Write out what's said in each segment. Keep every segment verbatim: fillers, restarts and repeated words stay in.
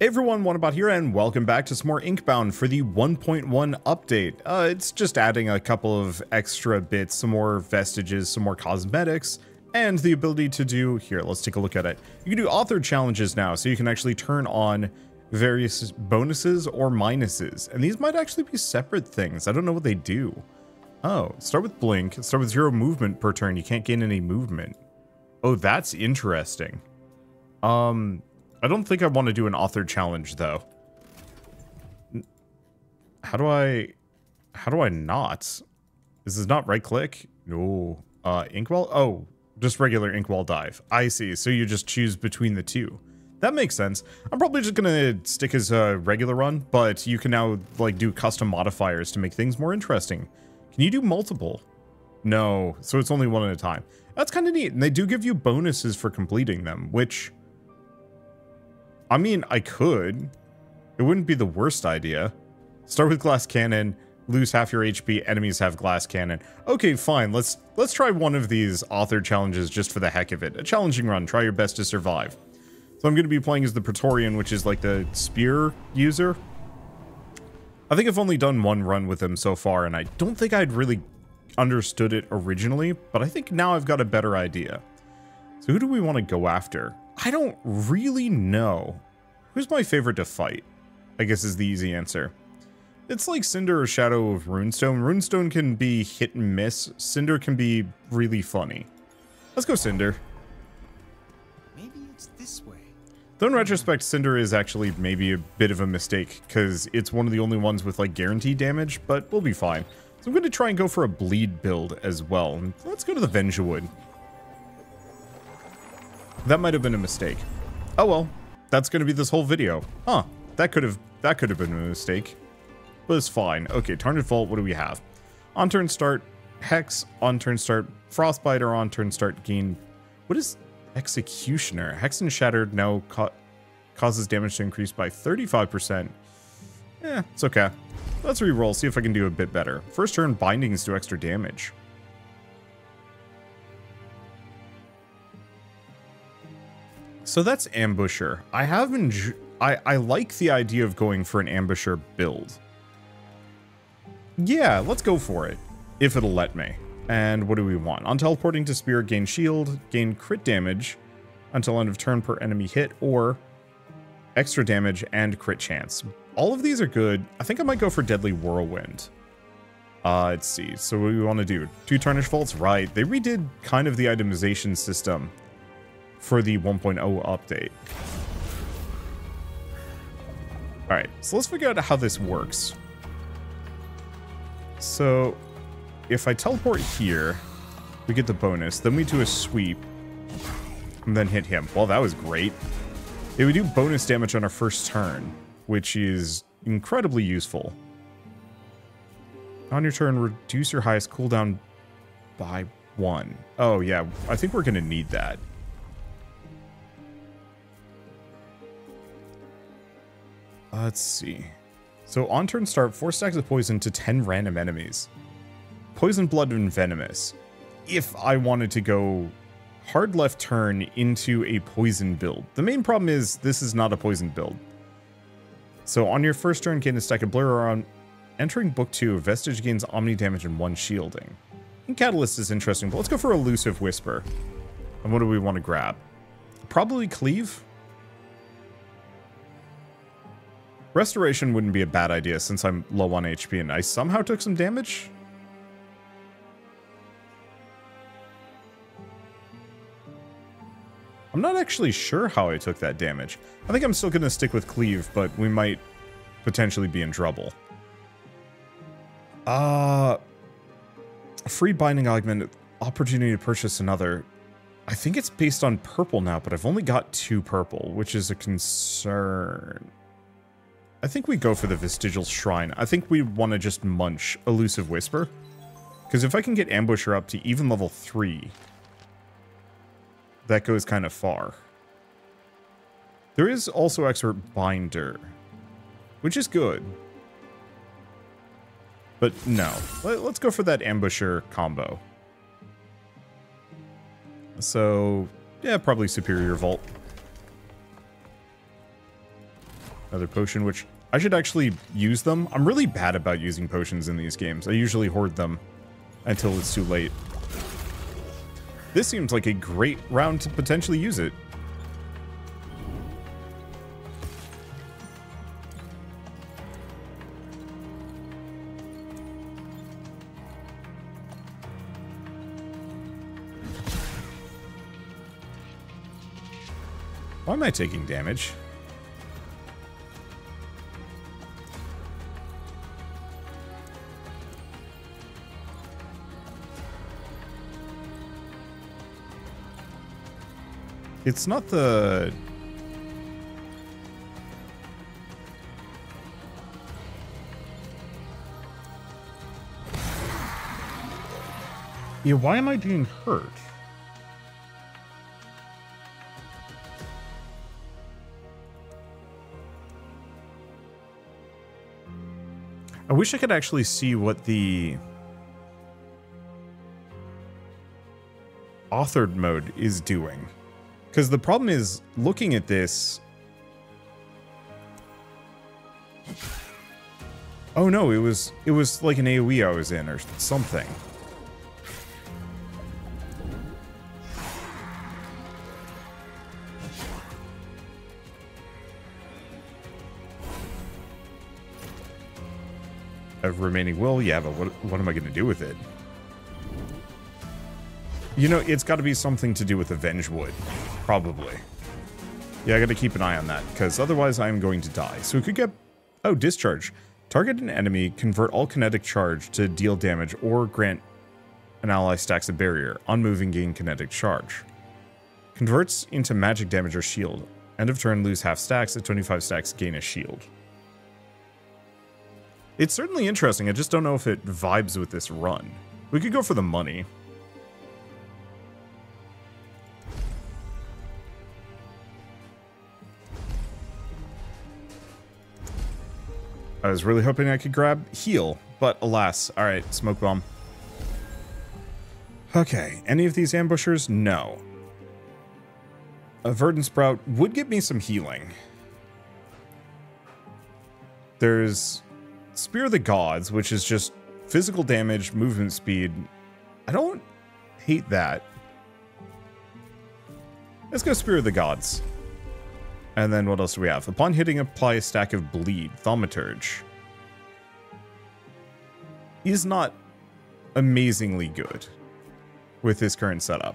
Hey everyone, Wannabot here, and welcome back to some more Inkbound for the one point one update. Uh, it's just adding a couple of extra bits, some more vestiges, some more cosmetics, and the ability to do... Here, let's take a look at it. You can do author challenges now, so you can actually turn on various bonuses or minuses. And these might actually be separate things. I don't know what they do. Oh, start with Blink. Start with zero movement per turn. You can't gain any movement. Oh, that's interesting. Um... I don't think I want to do an author challenge, though. How do I... How do I not? This is not right-click. No. Uh, Inkwell? Oh, just regular Inkwell dive. I see. So you just choose between the two. That makes sense. I'm probably just going to stick as a regular run, but you can now, like, do custom modifiers to make things more interesting. Can you do multiple? No. So it's only one at a time. That's kind of neat. And they do give you bonuses for completing them, which... I mean, I could. It wouldn't be the worst idea. Start with glass cannon, lose half your H P, enemies have glass cannon. Okay, fine. Let's let's try one of these author challenges just for the heck of it. A challenging run. Try your best to survive. So I'm going to be playing as the Praetorian, which is like the spear user. I think I've only done one run with him so far, and I don't think I'd really understood it originally, but I think now I've got a better idea. So who do we want to go after? I don't really know. Who's my favorite to fight? I guess is the easy answer. It's like Cinder or Shadow of Runestone. Runestone can be hit and miss. Cinder can be really funny. Let's go Cinder. Maybe it's this way. Though in retrospect, Cinder is actually maybe a bit of a mistake because it's one of the only ones with like guaranteed damage, but we'll be fine. So I'm going to try and go for a bleed build as well. Let's go to the Vengewood. That might have been a mistake. Oh well, that's gonna be this whole video. Huh, that could have that could have been a mistake. But it's fine. Okay, Tarnished Vault, what do we have? On turn start, Hex, on turn start, Frostbite, or on turn start, gain... What is Executioner? Hex and Shattered now ca causes damage to increase by thirty-five percent. Eh, it's okay. Let's reroll, see if I can do a bit better. First turn, Bindings do extra damage. So that's Ambusher. I haven't... I, I like the idea of going for an Ambusher build. Yeah, let's go for it. If it'll let me. And what do we want? On teleporting to spear, gain shield, gain crit damage until end of turn per enemy hit, or extra damage and crit chance. All of these are good. I think I might go for Deadly Whirlwind. Uh, let's see. So what do we want to do? Two Tarnished Vaults? Right. They redid kind of the itemization system for the one point oh update. Alright, so let's figure out how this works. So, if I teleport here, we get the bonus. Then we do a sweep, and then hit him. Well, that was great. It would do bonus damage on our first turn, which is incredibly useful. On your turn, reduce your highest cooldown by one. Oh, yeah, I think we're going to need that. Let's see. So on turn start, four stacks of poison to ten random enemies. Poison, blood, and venomous. If I wanted to go hard left turn into a poison build. The main problem is this is not a poison build. So on your first turn, gain a stack of blur, or on entering book two, Vestige gains Omni damage and one shielding. And Catalyst is interesting, but let's go for Elusive Whisper. And what do we want to grab? Probably Cleave. Restoration wouldn't be a bad idea since I'm low on H P and I somehow took some damage. I'm not actually sure how I took that damage. I think I'm still going to stick with Cleave, but we might potentially be in trouble. Uh, free binding augment, opportunity to purchase another. I think it's based on purple now, but I've only got two purple, which is a concern. I think we go for the Vestigial Shrine. I think we want to just munch Elusive Whisper. Because if I can get Ambusher up to even level three, that goes kind of far. There is also Expert Binder, which is good. But no. Let's go for that Ambusher combo. So, yeah, probably Superior Vault. Another potion, which I should actually use them. I'm really bad about using potions in these games. I usually hoard them until it's too late. This seems like a great round to potentially use it. Why am I taking damage? It's not the... Yeah, why am I being hurt? I wish I could actually see what the authored mode is doing. Because the problem is, looking at this... Oh no, it was it was like an AoE I was in or something. Of remaining will, yeah, but what, what am I going to do with it? You know, it's got to be something to do with Avengewood, probably. Yeah, I got to keep an eye on that, because otherwise I am going to die. So we could get... Oh, discharge. Target an enemy, convert all kinetic charge to deal damage, or grant an ally stacks a barrier. Unmoving, gain kinetic charge. Converts into magic damage or shield. End of turn, lose half stacks. At twenty-five stacks, gain a shield. It's certainly interesting, I just don't know if it vibes with this run. We could go for the money. I was really hoping I could grab heal, but alas. Alright, smoke bomb. Okay, any of these ambushers? No. A Verdant Sprout would get me some healing. There's... Spear of the Gods, which is just physical damage, movement speed. I don't hate that. Let's go Spear of the Gods. And then what else do we have? Upon hitting, apply a stack of Bleed. Thaumaturge is not amazingly good with his current setup.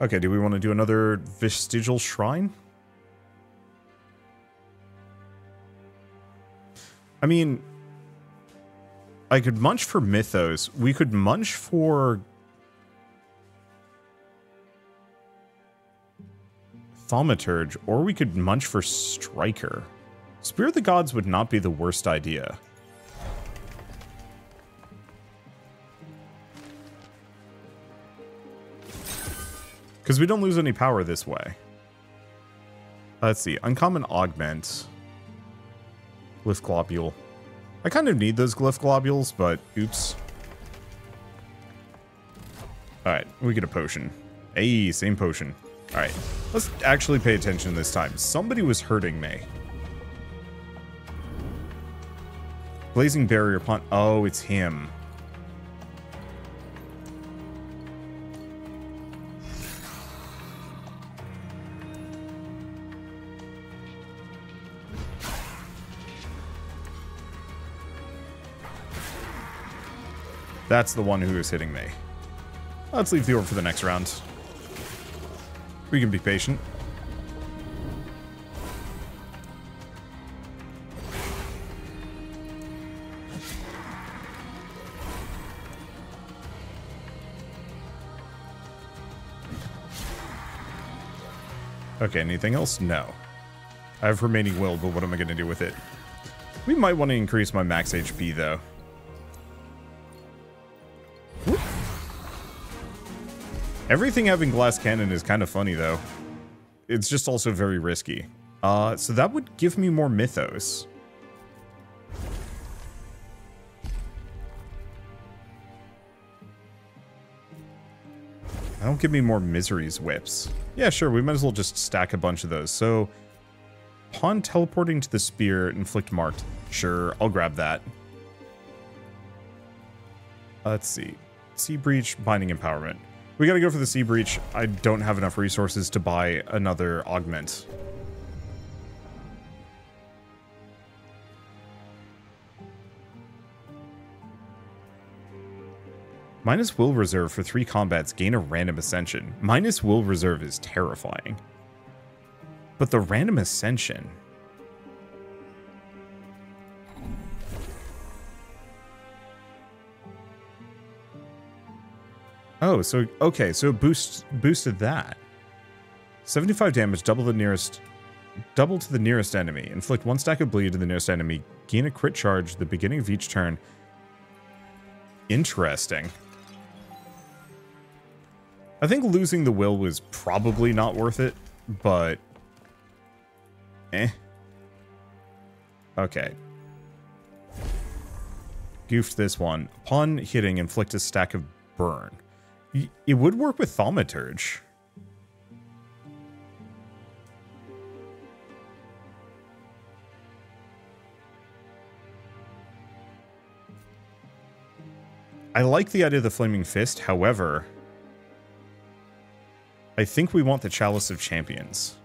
Okay, do we want to do another Vestigial Shrine? I mean, I could munch for Mythos. We could munch for Thaumaturge, or we could munch for Striker. Spear of the Gods would not be the worst idea. Because we don't lose any power this way. Let's see. Uncommon Augment. Glyph Globule. I kind of need those Glyph Globules, but oops. Alright, we get a potion. Hey, same potion. Alright, let's actually pay attention this time. Somebody was hurting me. Blazing Barrier Pond. Oh, it's him. That's the one who is hitting me. Let's leave the orb for the next round. We can be patient. Okay, anything else? No. I have remaining will, but what am I going to do with it? We might want to increase my max H P, though. Everything having glass cannon is kind of funny, though. It's just also very risky. Uh, so that would give me more Mythos. I don't give me more Misery's Whips. Yeah, sure, we might as well just stack a bunch of those. So, upon teleporting to the spear, Inflict marked. Sure, I'll grab that. Let's see. Sea Breach, Binding Empowerment. We gotta go for the Sea Breach. I don't have enough resources to buy another Augment. Minus Will Reserve for three combats, gain a random ascension. Minus Will Reserve is terrifying. But the random ascension... Oh, so, okay, so it boost, boosted that. seventy-five damage, double the nearest, double to the nearest enemy. Inflict one stack of bleed to the nearest enemy. Gain a crit charge at the beginning of each turn. Interesting. I think losing the will was probably not worth it, but... Eh. Okay. Goofed this one. Upon hitting, inflict a stack of burn. It would work with Thaumaturge. I like the idea of the Flaming Fist, however, I think we want the Chalice of Champions.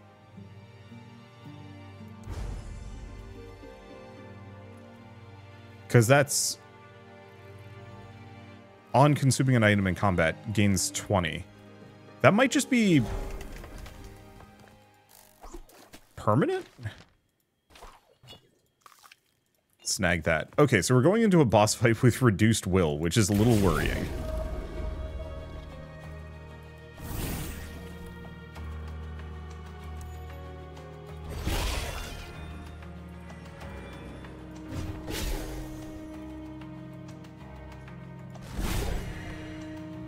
Because that's... On consuming an item in combat, gains twenty. That might just be... Permanent? Snag that. Okay, so we're going into a boss fight with reduced will, which is a little worrying.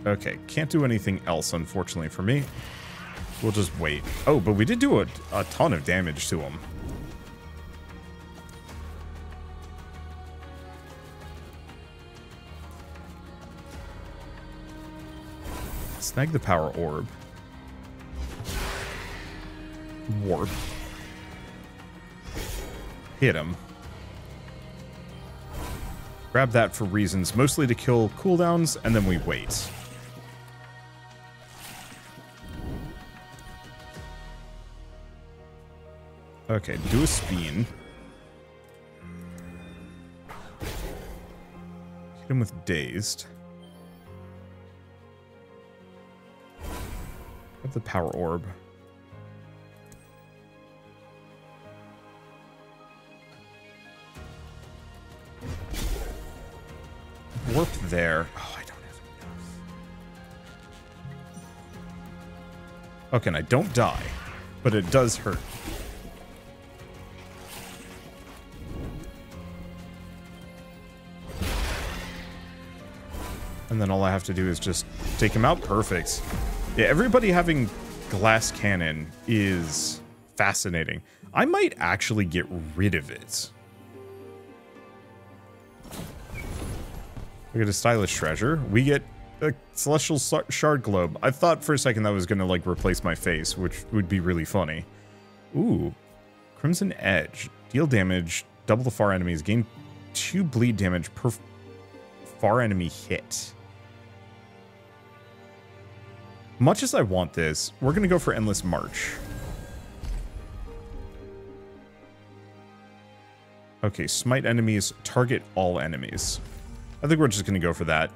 Okay, can't do anything else, unfortunately, for me. We'll just wait. Oh, but we did do a, a ton of damage to him. Snag the power orb. Warp. Hit him. Grab that for reasons, mostly to kill cooldowns, and then we wait. Okay, do a spin. Hit him with dazed. Grab the power orb. Warp there. Oh, I don't have enough. Okay, and I don't die, but it does hurt. And then all I have to do is just take him out. Perfect. Yeah, everybody having glass cannon is fascinating. I might actually get rid of it. We get a stylish treasure. We get a celestial shard globe. I thought for a second that was going to like replace my face, which would be really funny. Ooh, Crimson Edge. Deal damage, double the far enemies, gain two bleed damage per far enemy hit. Much as I want this, we're going to go for Endless March. Okay, smite enemies, target all enemies. I think we're just going to go for that.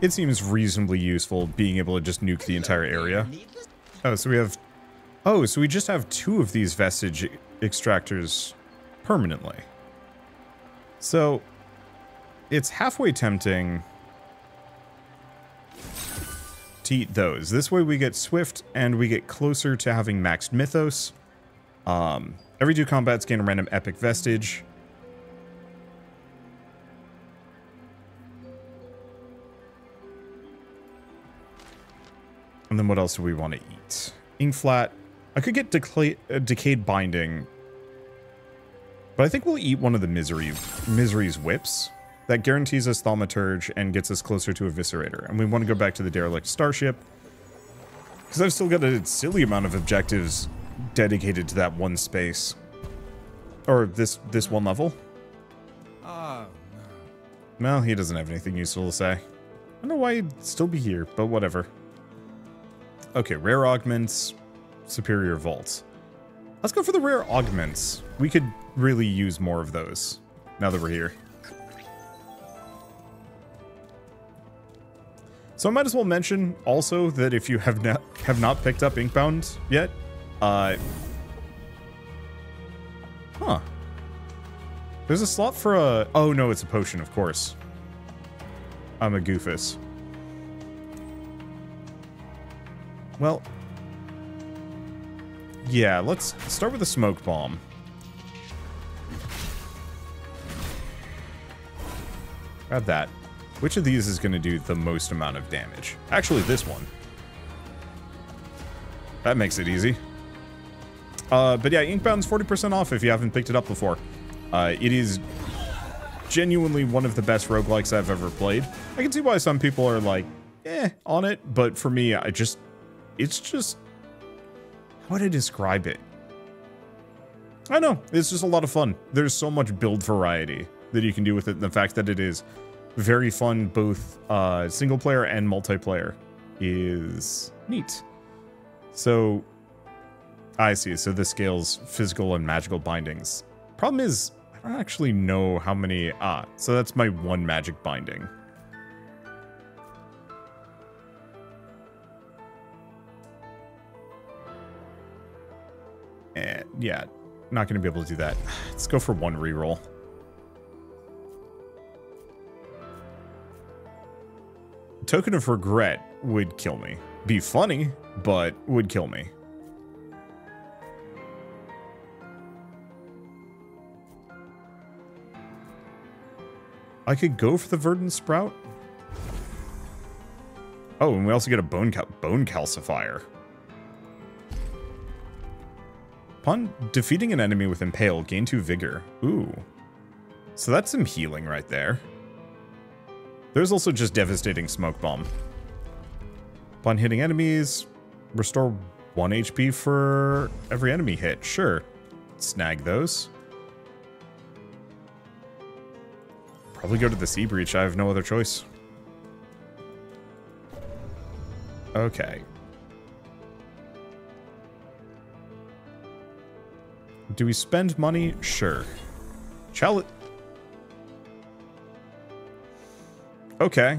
It seems reasonably useful being able to just nuke the entire area. Oh, so we have... Oh, so we just have two of these vestige extractors permanently. So, it's halfway tempting... to eat those. This way we get swift and we get closer to having maxed Mythos. Um, every two combats gain a random epic vestige. And then what else do we want to eat? Inkflat. I could get decay, uh, Decayed Binding. But I think we'll eat one of the misery Misery's Whips. That guarantees us Thaumaturge and gets us closer to Eviscerator. And we want to go back to the Derelict Starship, because I've still got a silly amount of objectives dedicated to that one space. Or this this one level. Oh, no. Well, he doesn't have anything useful to say. I don't know why he'd still be here, but whatever. Okay, rare augments, superior vaults. Let's go for the rare augments. We could really use more of those now that we're here. So I might as well mention also that if you have not have not picked up Inkbound yet, uh, huh? There's a slot for a. Oh no, it's a potion, of course. I'm a goofus. Well, yeah. Let's start with a smoke bomb. Grab that. Which of these is going to do the most amount of damage? Actually, this one. That makes it easy. Uh, but yeah, Inkbound's forty percent off if you haven't picked it up before. Uh, it is genuinely one of the best roguelikes I've ever played. I can see why some people are like, eh, on it. But for me, I just... It's just... How would I describe it? I don't know. It's just a lot of fun. There's so much build variety that you can do with it. And the fact that it is... very fun, both uh, single player and multiplayer, is neat. So, I see. So this scales physical and magical bindings. Problem is, I don't actually know how many. Ah, so that's my one magic binding. And yeah, not going to be able to do that. Let's go for one reroll. Token of regret would kill me. Be funny, but would kill me. I could go for the Verdant Sprout. Oh, and we also get a bone cal bone calcifier. Upon defeating an enemy with Impale, gain two vigor. Ooh. So that's some healing right there. There's also just devastating smoke bomb. Upon hitting enemies, restore one H P for every enemy hit. Sure, snag those. Probably go to the Sea Breach. I have no other choice. Okay. Do we spend money? Sure. Chalice. Okay.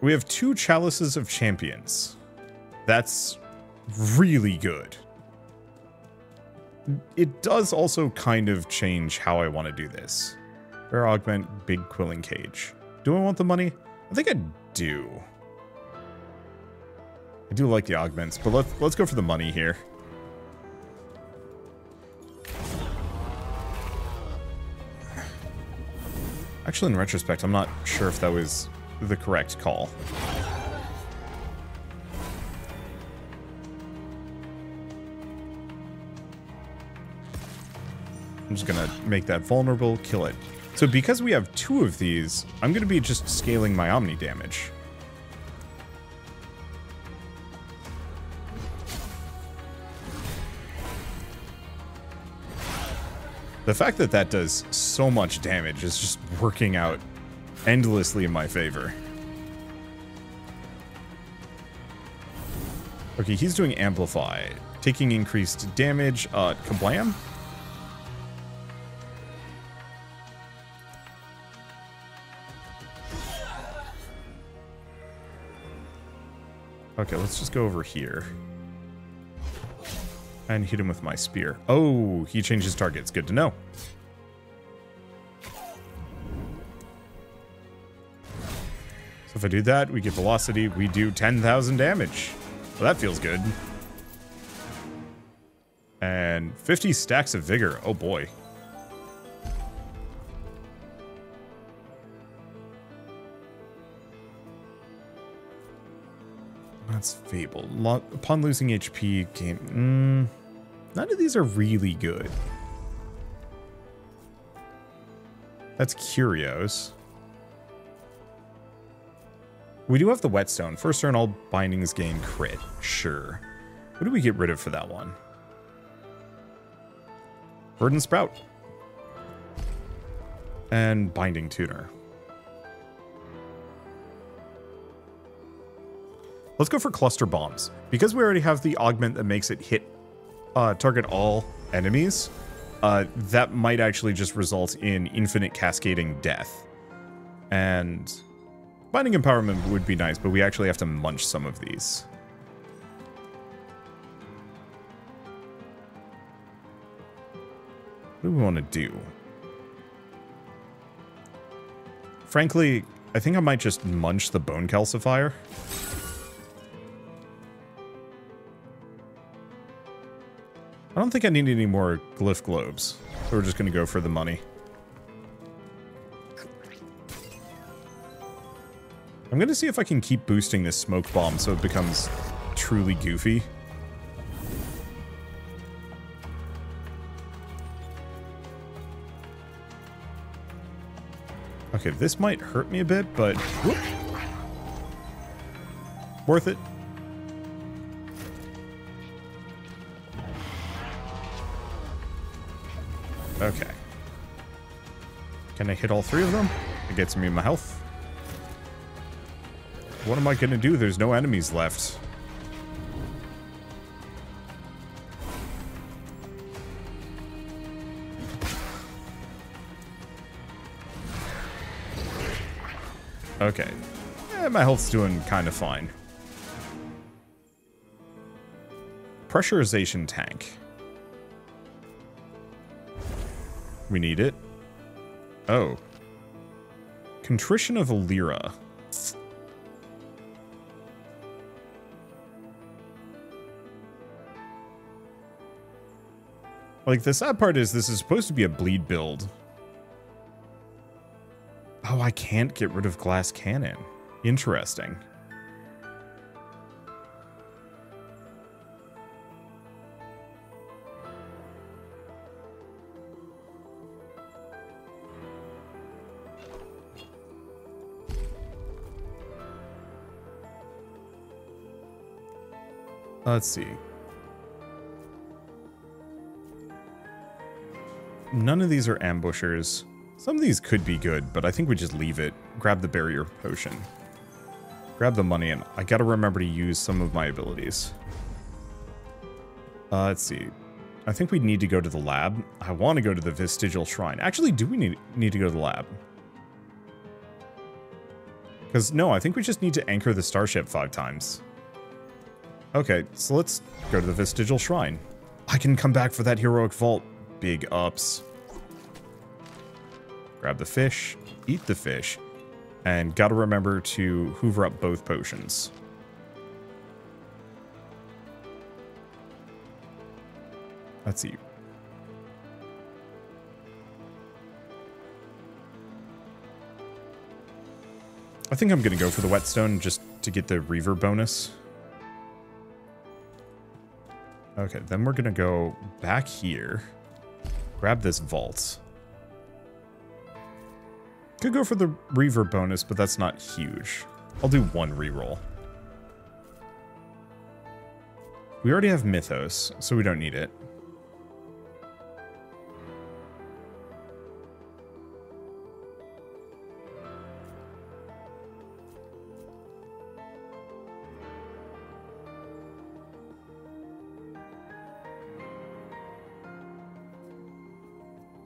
We have two Chalices of Champions. That's really good. It does also kind of change how I want to do this. Rare augment, big quilling cage. Do I want the money? I think I do. I do like the augments, but let's let's go for the money here. Actually, in retrospect, I'm not sure if that was the correct call. I'm just gonna make that vulnerable, kill it. So because we have two of these, I'm gonna be just scaling my Omni damage. The fact that that does so much damage is just working out endlessly in my favor. Okay, he's doing amplify, taking increased damage. Uh, kablam. Okay, let's just go over here. And hit him with my spear. Oh, he changes targets. Good to know. So if I do that, we get velocity. We do ten thousand damage. Well, that feels good. And fifty stacks of vigor. Oh, boy. That's Fable. Lo- upon losing H P, gain... Mm, none of these are really good. That's Curios. We do have the Whetstone. First turn, all bindings gain crit. Sure. What do we get rid of for that one? Verdant Sprout. And Binding Tuner. Let's go for Cluster Bombs. Because we already have the augment that makes it hit uh, target all enemies, uh, that might actually just result in infinite cascading death. And Binding Empowerment would be nice, but we actually have to munch some of these. What do we want to do? Frankly, I think I might just munch the Bone Calcifier. I don't think I need any more Glyph Globes, so we're just going to go for the money. I'm going to see if I can keep boosting this Smoke Bomb so it becomes truly goofy. Okay, this might hurt me a bit, but whoop. Worth it. Okay. Can I hit all three of them? It gets me my health. What am I gonna do? There's no enemies left. Okay. Eh, my health's doing kind of fine. Pressurization Tank. We need it. Oh. Contrition of Elyra. Like, the sad part is this is supposed to be a bleed build. Oh, I can't get rid of Glass Cannon. Interesting. Let's see. None of these are ambushers. Some of these could be good, but I think we just leave it. Grab the barrier potion. Grab the money, and I gotta remember to use some of my abilities. Uh, let's see. I think we need to go to the lab. I want to go to the Vestigial Shrine. Actually, do we need, need to go to the lab? Because, no, I think we just need to anchor the starship five times. Okay, so let's go to the Vestigial Shrine. I can come back for that heroic vault. Big ups. Grab the fish, eat the fish, and gotta remember to hoover up both potions. Let's see. I think I'm gonna go for the Whetstone just to get the Reaver bonus. Okay, then we're gonna go back here, grab this vault. Could go for the Reaver bonus, but that's not huge. I'll do one reroll. We already have Mythos, so we don't need it.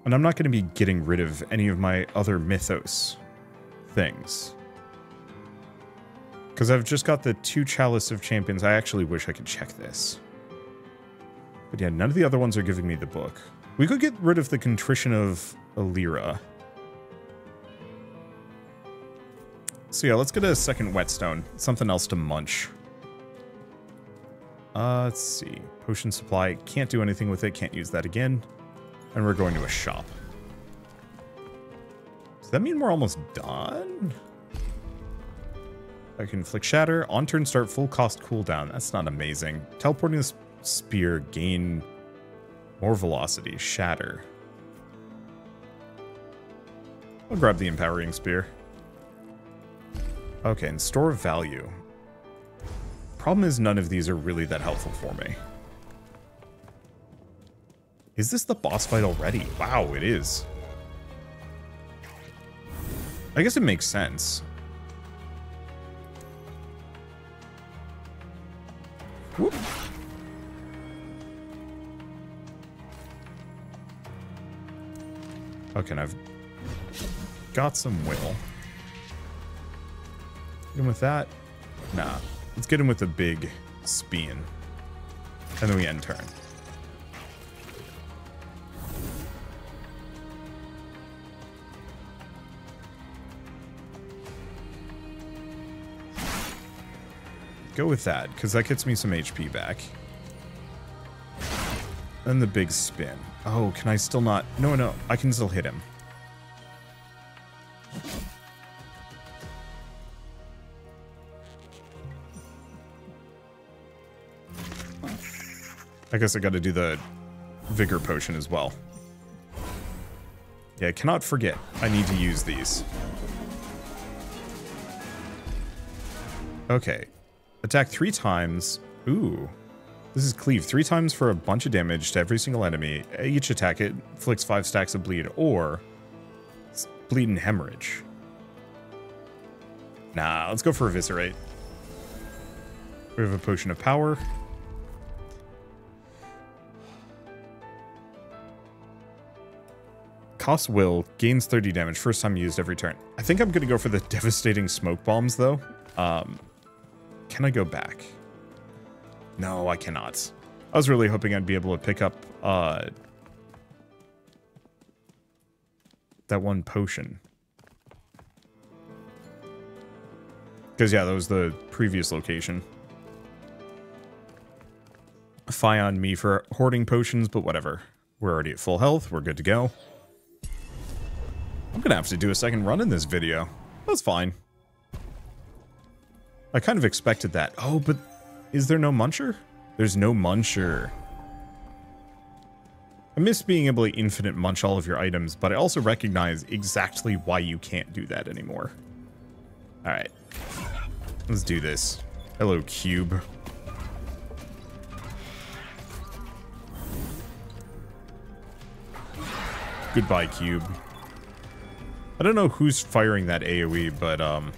And I'm not going to be getting rid of any of my other Mythos things. Because I've just got the two Chalice of Champions. I actually wish I could check this. But yeah, none of the other ones are giving me the book. We could get rid of the Contrition of Elyra. So yeah, let's get a second Whetstone. Something else to munch. Uh, let's see. Potion Supply. Can't do anything with it. Can't use that again. And we're going to a shop. Does that mean we're almost done? I can inflict shatter. On turn start, full cost cooldown. That's not amazing. Teleporting the spear, gain more velocity. Shatter. I'll grab the Empowering Spear. Okay, and store value. Problem is, none of these are really that helpful for me. Is this the boss fight already? Wow, it is. I guess it makes sense. Whoop. Okay, and I've got some will. Get him with that? Nah. Let's get him with a big spin. And then we end turn. Go with that, because that gets me some H P back. And the big spin. Oh, can I still not? No, no, I can still hit him. I guess I gotta do the Vigor Potion as well. Yeah, I cannot forget. I need to use these. Okay. Attack three times. Ooh. This is Cleave. Three times for a bunch of damage to every single enemy. Each attack it inflicts five stacks of bleed or bleed and hemorrhage. Nah, let's go for Eviscerate. We have a Potion of Power. Costs will, gains thirty damage, first time used every turn. I think I'm going to go for the devastating smoke bombs, though. Um, can I go back? No, I cannot. I was really hoping I'd be able to pick up uh, that one potion. Because, yeah, that was the previous location. Fie on me for hoarding potions, but whatever. We're already at full health. We're good to go. I'm gonna have to do a second run in this video. That's fine. I kind of expected that. Oh, but is there no muncher? There's no muncher. I miss being able to infinite munch all of your items, but I also recognize exactly why you can't do that anymore. All right, let's do this. Hello, cube. Goodbye, cube. I don't know who's firing that AoE, but, um...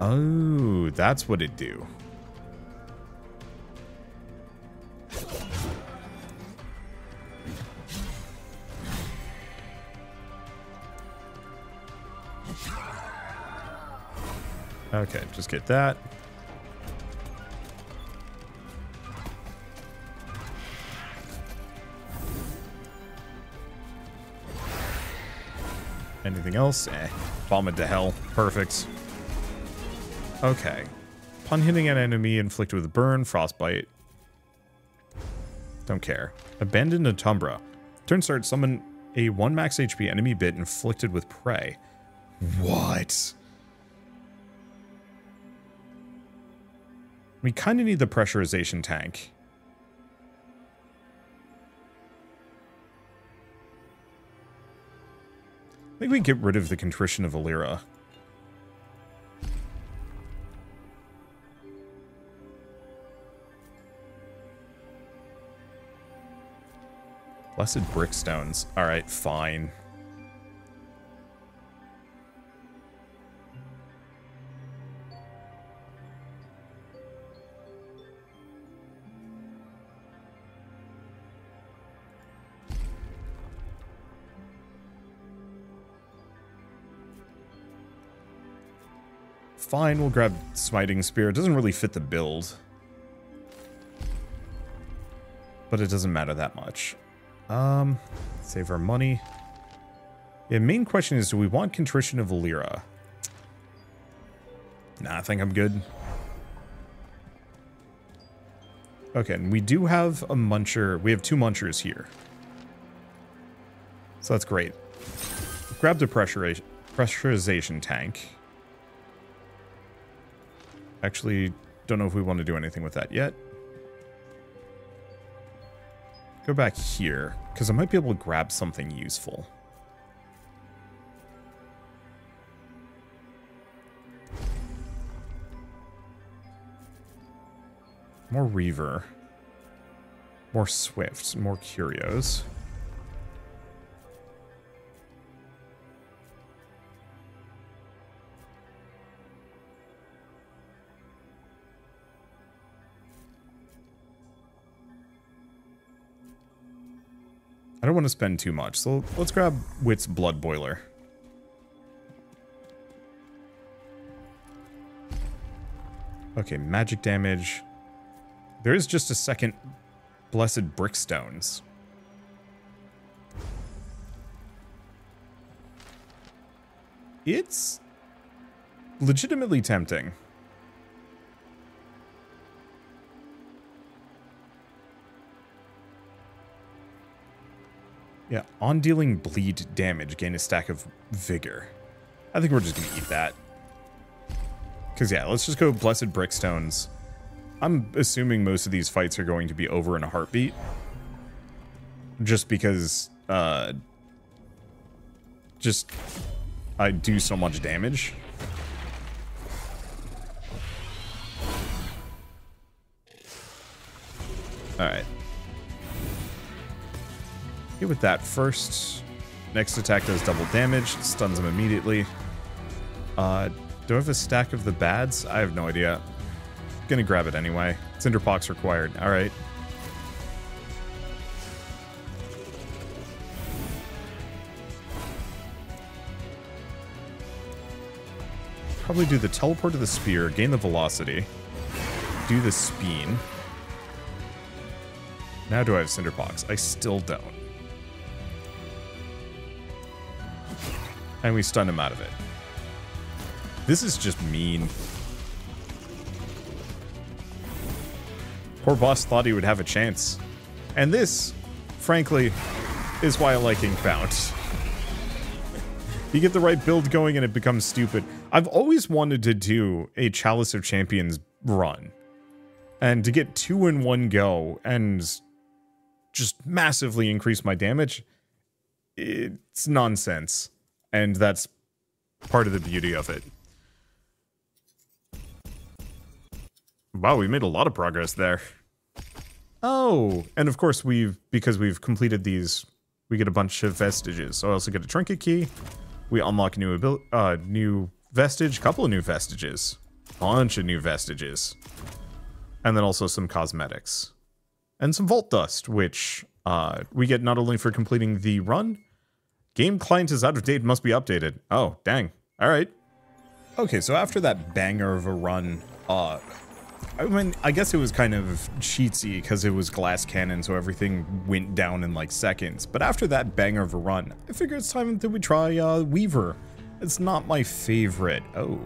oh, that's what it do. Okay, just get that. Anything else? Eh. Bomb it to hell. Perfect. Okay. Upon hitting an enemy, inflict with a burn, frostbite. Don't care. Abandoned Atumbra. Turn start, summon a one max H P enemy bit inflicted with prey. What? We kind of need the pressurization tank. I think we get rid of the Contrition of Elyra. Blessed Brickstones. Alright, fine. Fine, we'll grab Smiting Spear. It doesn't really fit the build. But it doesn't matter that much. Um, save our money. The yeah, main question is, do we want Contrition of Elyra? Nah, I think I'm good. Okay, and we do have a Muncher. We have two Munchers here. So that's great. Grab the pressuriz- Pressurization Tank. Actually, don't know if we want to do anything with that yet. Go back here, because I might be able to grab something useful. More Reaver. More Swift. More Curios. I don't want to spend too much, so let's grab Wit's Blood Boiler. Okay, magic damage. There is just a second Blessed Brickstones. It's legitimately tempting. Yeah, on dealing bleed damage, gain a stack of vigor. I think we're just gonna eat that. Cause yeah, let's just go Blessed Brickstones. I'm assuming most of these fights are going to be over in a heartbeat. Just because, uh, just, I do so much damage. Alright. Hit with that first. Next attack does double damage. Stuns him immediately. Uh, do I have a stack of the bads? I have no idea. Gonna grab it anyway. Cinderpox required. Alright. Probably do the teleport to the spear. Gain the velocity. Do the speen. Now do I have Cinderpox? I still don't. And we stunned him out of it. This is just mean. Poor boss thought he would have a chance. And this, frankly, is why I like Inkbound. You get the right build going and it becomes stupid. I've always wanted to do a Chalice of Champions run. And to get two in one go and just massively increase my damage, it's nonsense. And that's part of the beauty of it. Wow, we made a lot of progress there. Oh, and of course we've, because we've completed these, we get a bunch of vestiges. So I also get a trinket key. We unlock new abil- uh, new vestige, couple of new vestiges, bunch of new vestiges. And then also some cosmetics. And some vault dust, which uh, we get not only for completing the run. Game client is out of date, must be updated. Oh, dang. All right. Okay, so after that banger of a run, uh, I mean, I guess it was kind of cheatsy because it was glass cannon, so everything went down in like seconds. But after that banger of a run, I figure it's time that we try uh, Weaver. It's not my favorite. Oh.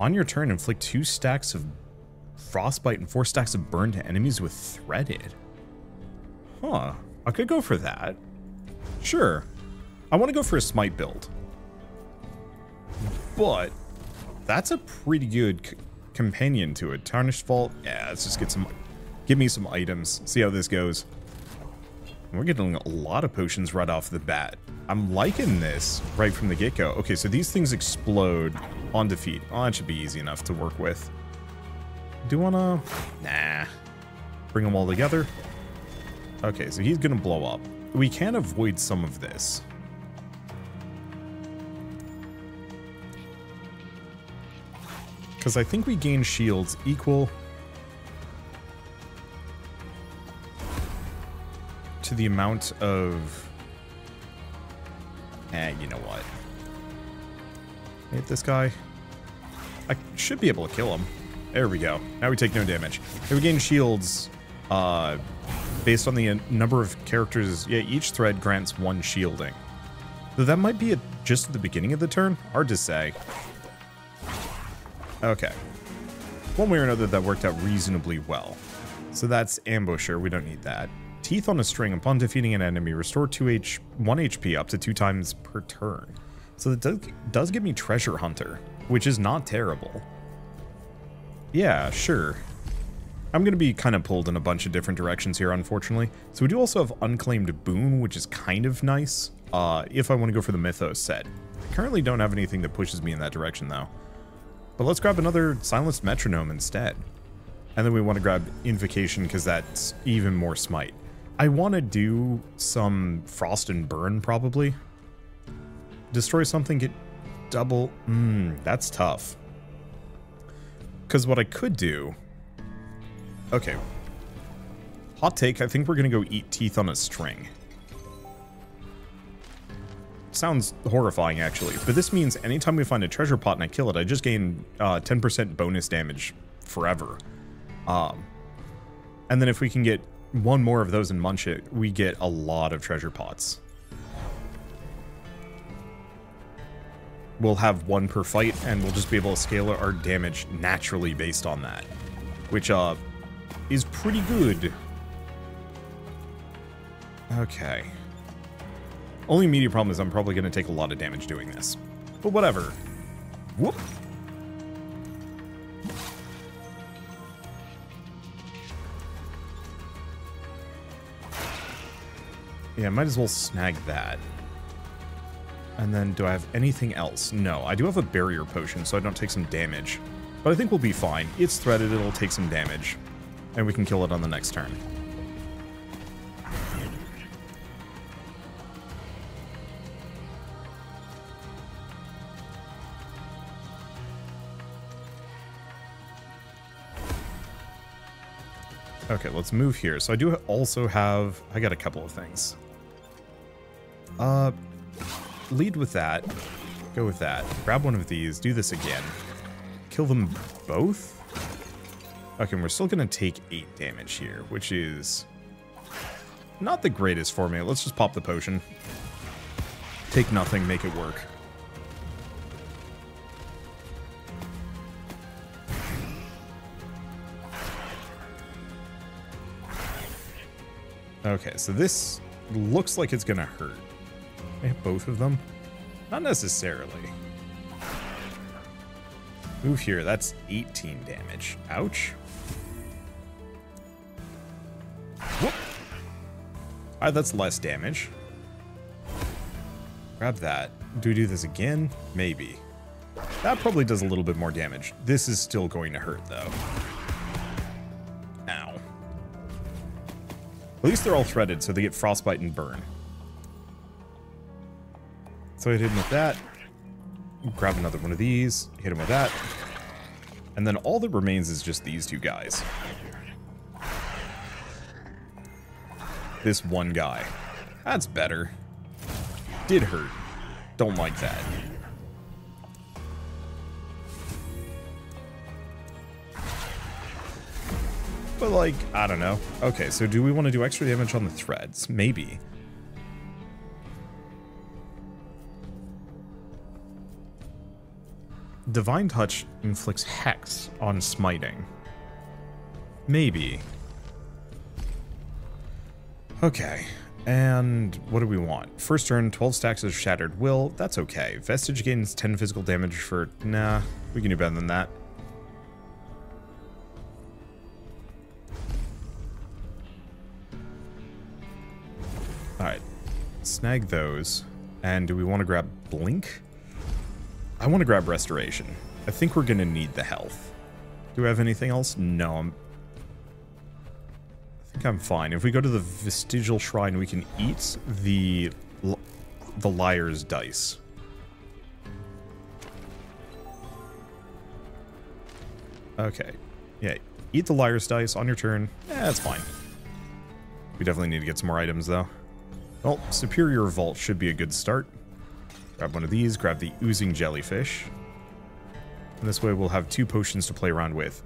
On your turn, inflict two stacks of Frostbite and four stacks of Burn to enemies with Threaded. Huh. I could go for that. Sure. I want to go for a Smite build. But that's a pretty good c companion to it. Tarnished Vault. Yeah, let's just get some... Give me some items. See how this goes. We're getting a lot of potions right off the bat. I'm liking this right from the get-go. Okay, so these things explode on defeat. Oh, that should be easy enough to work with. Do you want to... Nah. Bring them all together. Okay, so he's going to blow up. We can avoid some of this. Because I think we gain shields equal to the amount of... Eh, you know what. Hit this guy. I should be able to kill him. There we go. Now we take no damage. If we gain shields... Uh... Based on the number of characters, yeah, each thread grants one shielding. Though that might be at just the beginning of the turn? Hard to say. Okay. One way or another, that worked out reasonably well. So that's Ambusher. We don't need that. Teeth on a String. Upon defeating an enemy, restore two H one H P up to two times per turn. So that does, does give me Treasure Hunter, which is not terrible. Yeah, sure. I'm going to be kind of pulled in a bunch of different directions here, unfortunately. So we do also have Unclaimed Boon, which is kind of nice, uh, if I want to go for the Mythos set. I currently don't have anything that pushes me in that direction, though. But let's grab another Silenced Metronome instead. And then we want to grab Invocation, because that's even more Smite. I want to do some Frost and Burn, probably. Destroy something, get double... Mmm, that's tough. Because what I could do... Okay. Hot take, I think we're going to go eat teeth on a string. Sounds horrifying, actually. But this means anytime we find a treasure pot and I kill it, I just gain uh, ten percent bonus damage forever. Um, and then if we can get one more of those and munch it, we get a lot of treasure pots. We'll have one per fight, and we'll just be able to scale our damage naturally based on that. Which, uh... is pretty good. Okay. Only immediate problem is I'm probably going to take a lot of damage doing this. But whatever. Whoop. Yeah, might as well snag that. And then do I have anything else? No, I do have a barrier potion so I don't take some damage. But I think we'll be fine. It's threaded, it'll take some damage. And we can kill it on the next turn. Okay, let's move here. So I do also have... I got a couple of things. Uh, lead with that. Go with that. Grab one of these. Do this again. Kill them both? Okay, and we're still going to take eight damage here, which is not the greatest for me. Let's just pop the potion. Take nothing, make it work. Okay, so this looks like it's going to hurt. I hit both of them? Not necessarily. Move here, that's eighteen damage. Ouch. Alright, that's less damage. Grab that. Do we do this again? Maybe. That probably does a little bit more damage. This is still going to hurt, though. Ow. At least they're all threaded, so they get Frostbite and Burn. So I hit him with that. Grab another one of these. Hit him with that. And then all that remains is just these two guys. This one guy. That's better. Did hurt. Don't like that. But like, I don't know. Okay, so do we want to do extra damage on the threads? Maybe. Divine Touch inflicts Hex on smiting. Maybe. Okay, and what do we want? First turn, twelve stacks of Shattered Will. That's okay. Vestige gains ten physical damage for... Nah, we can do better than that. Alright. Snag those. And do we want to grab Blink? I want to grab Restoration. I think we're going to need the health. Do we have anything else? No, I'm... I think I'm fine. If we go to the Vestigial Shrine, we can eat the the Liar's Dice. Okay. Yeah, eat the Liar's Dice on your turn. Yeah, that's fine. We definitely need to get some more items, though. Well, Superior Vault should be a good start. Grab one of these, grab the Oozing Jellyfish. And this way we'll have two potions to play around with.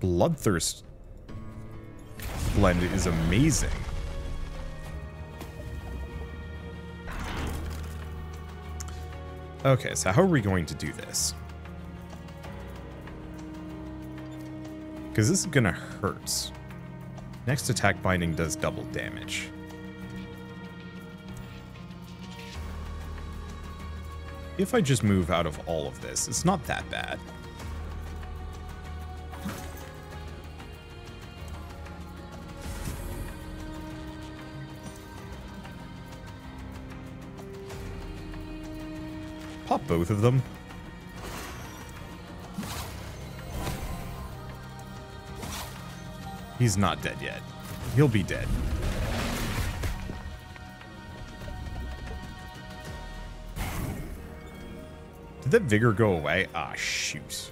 Bloodthirst Blend is amazing. Okay, so how are we going to do this? Because this is going to hurt. Next attack binding does double damage. If I just move out of all of this, it's not that bad. both of them. He's not dead yet. He'll be dead. Did that vigor go away? Ah, shoot.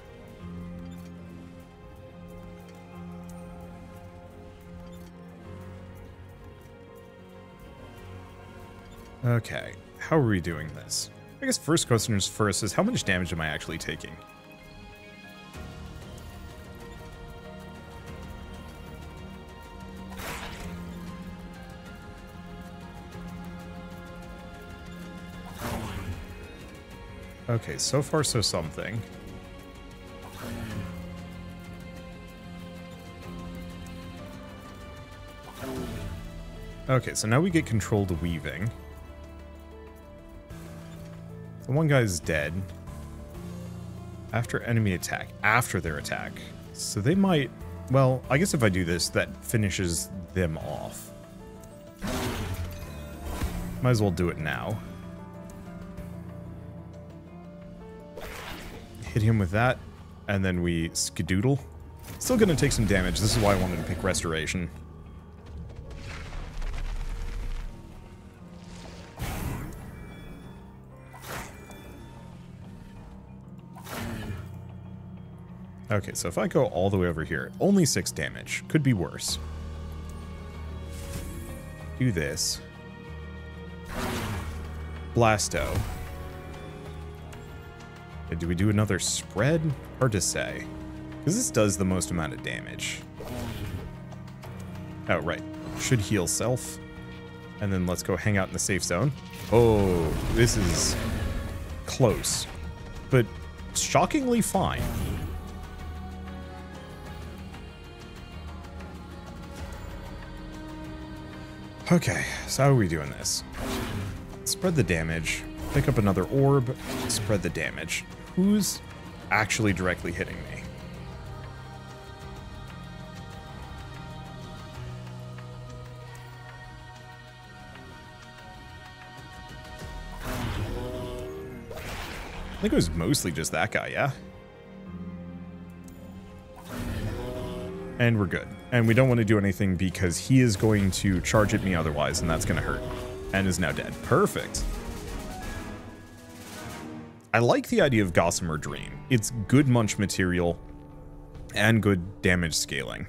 Okay, how are we doing this? I guess first question is first is how much damage am I actually taking? Okay, so far so something. Okay, so now we get controlled weaving. The one guy's dead. After enemy attack. After their attack. So they might... Well, I guess if I do this, that finishes them off. Might as well do it now. Hit him with that, and then we skadoodle. Still gonna take some damage. This is why I wanted to pick Restoration. Okay, so if I go all the way over here, only six damage. Could be worse. Do this. Blasto. Do we do another spread? Hard to say. Because this does the most amount of damage. Oh, right. Should heal self. And then let's go hang out in the safe zone. Oh, this is close. But shockingly fine. Okay, so how are we doing this? Spread the damage, pick up another orb, spread the damage. Who's actually directly hitting me? I think it was mostly just that guy, yeah? And we're good. And we don't want to do anything because he is going to charge at me otherwise, and that's going to hurt. And is now dead. Perfect. I like the idea of Gossamer Dream. It's good munch material and good damage scaling.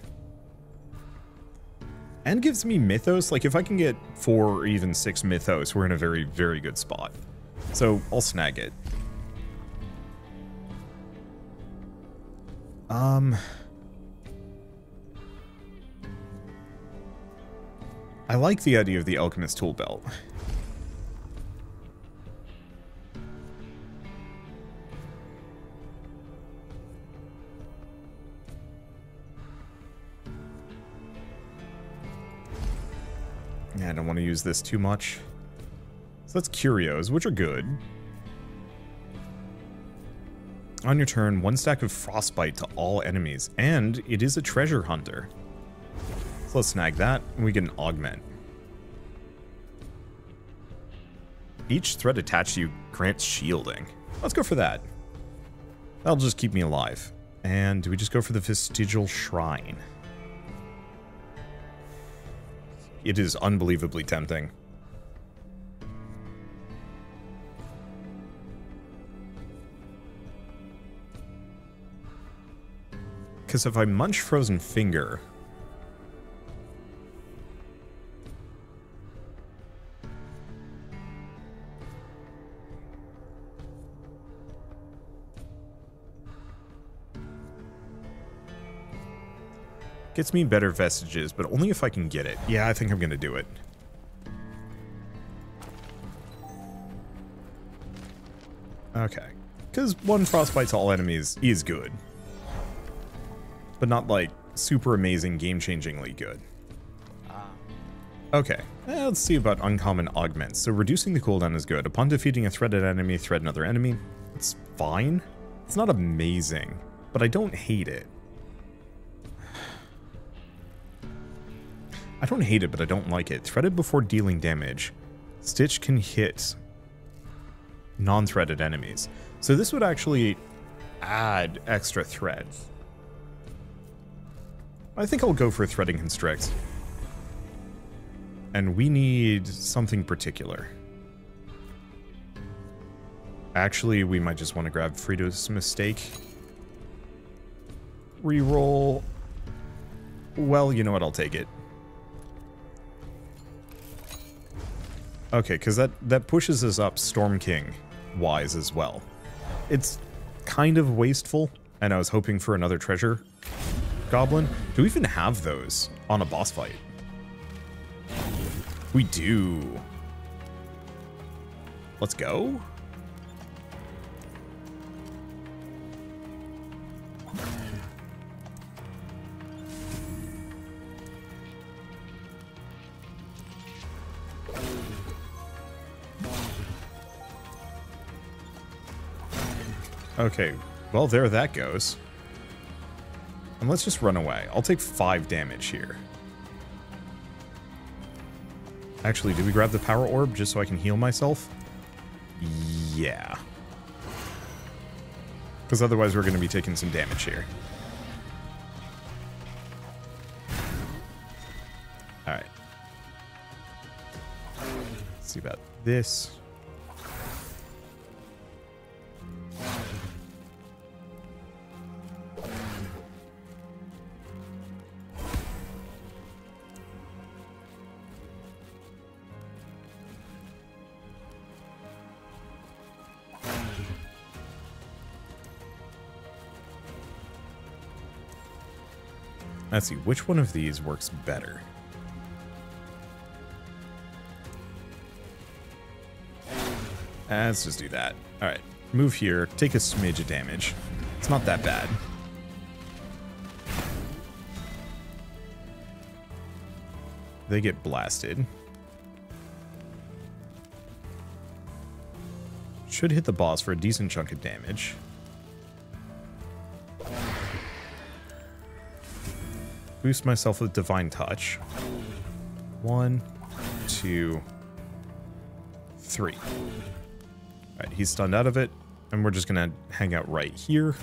And gives me Mythos. Like, if I can get four or even six Mythos, we're in a very, very good spot. So I'll snag it. Um... I like the idea of the Alchemist tool belt. Yeah, I don't want to use this too much. So that's Curios, which are good. On your turn, one stack of Frostbite to all enemies, and it is a Treasure Hunter. So let's snag that, and we get an augment. Each threat attached to you grants shielding. Let's go for that. That'll just keep me alive. And do we just go for the Vestigial Shrine? It is unbelievably tempting. Because if I munch Frozen Finger... Gets me better vestiges, but only if I can get it. Yeah, I think I'm gonna do it. Okay. Because one frostbite to all enemies is good. But not, like, super amazing, game-changingly good. Okay. Eh, let's see about uncommon augments. So reducing the cooldown is good. Upon defeating a threatened enemy, threat another enemy. It's fine. It's not amazing, but I don't hate it. I don't hate it, but I don't like it. Threaded before dealing damage. Stitch can hit. non-threaded enemies. So this would actually add extra threads. I think I'll go for Threading Constrict. And we need something particular. Actually, we might just want to grab Frito's Mistake. Reroll. Well, you know what? I'll take it. Okay, because that, that pushes us up Storm King-wise as well. It's kind of wasteful, and I was hoping for another Treasure Goblin. Do we even have those on a boss fight? We do. Let's go. Okay, well there that goes. And let's just run away. I'll take five damage here. Actually, did we grab the power orb just so I can heal myself? Yeah. Because otherwise we're going to be taking some damage here. Alright. Let's see about this. Let's see, which one of these works better? Ah, let's just do that. Alright, move here, take a smidge of damage. It's not that bad. They get blasted. Should hit the boss for a decent chunk of damage. Boost myself with Divine Touch. One, two, three. Alright, he's stunned out of it, and we're just gonna hang out right here.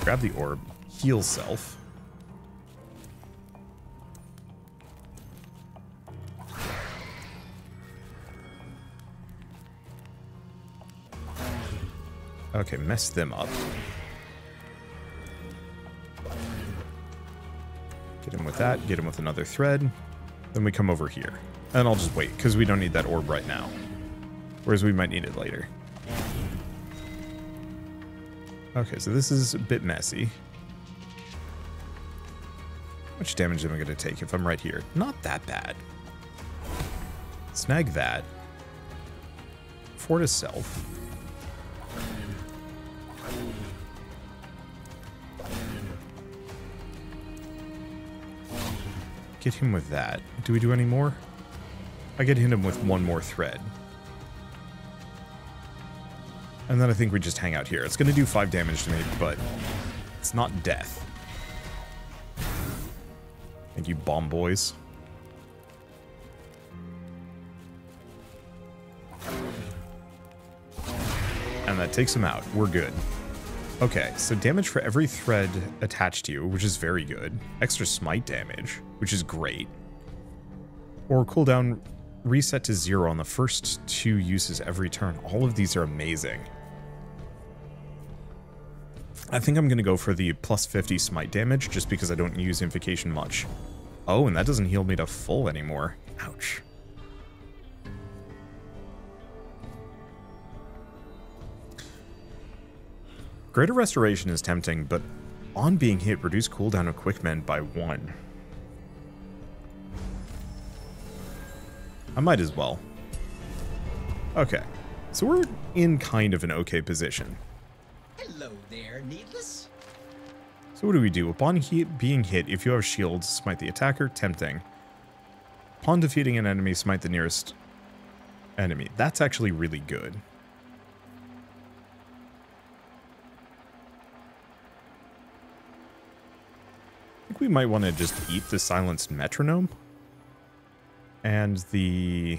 Grab the orb, heal self. Okay, mess them up. Get him with that, get him with another thread. Then we come over here. And I'll just wait, because we don't need that orb right now. Whereas we might need it later. Okay, so this is a bit messy. How much damage am I going to take if I'm right here? Not that bad. Snag that. Fort to self. Get him with that. Do we do any more? I could hit him with one more thread. And then I think we just hang out here. It's going to do five damage to me, but it's not death. Thank you, bomb boys. And that takes him out. We're good. Okay, so damage for every thread attached to you, which is very good. Extra smite damage, which is great. Or cooldown reset to zero on the first two uses every turn. All of these are amazing. I think I'm going to go for the plus fifty smite damage, just because I don't use invocation much. Oh, and that doesn't heal me to full anymore. Ouch. Greater Restoration is tempting, but on being hit, reduce cooldown of Quick Mend by one. I might as well. Okay, so we're in kind of an okay position. Hello there, Needless. So what do we do? Upon hit, being hit, if you have shields, smite the attacker, tempting. Upon defeating an enemy, smite the nearest enemy. That's actually really good. We might want to just eat the silenced metronome. And the...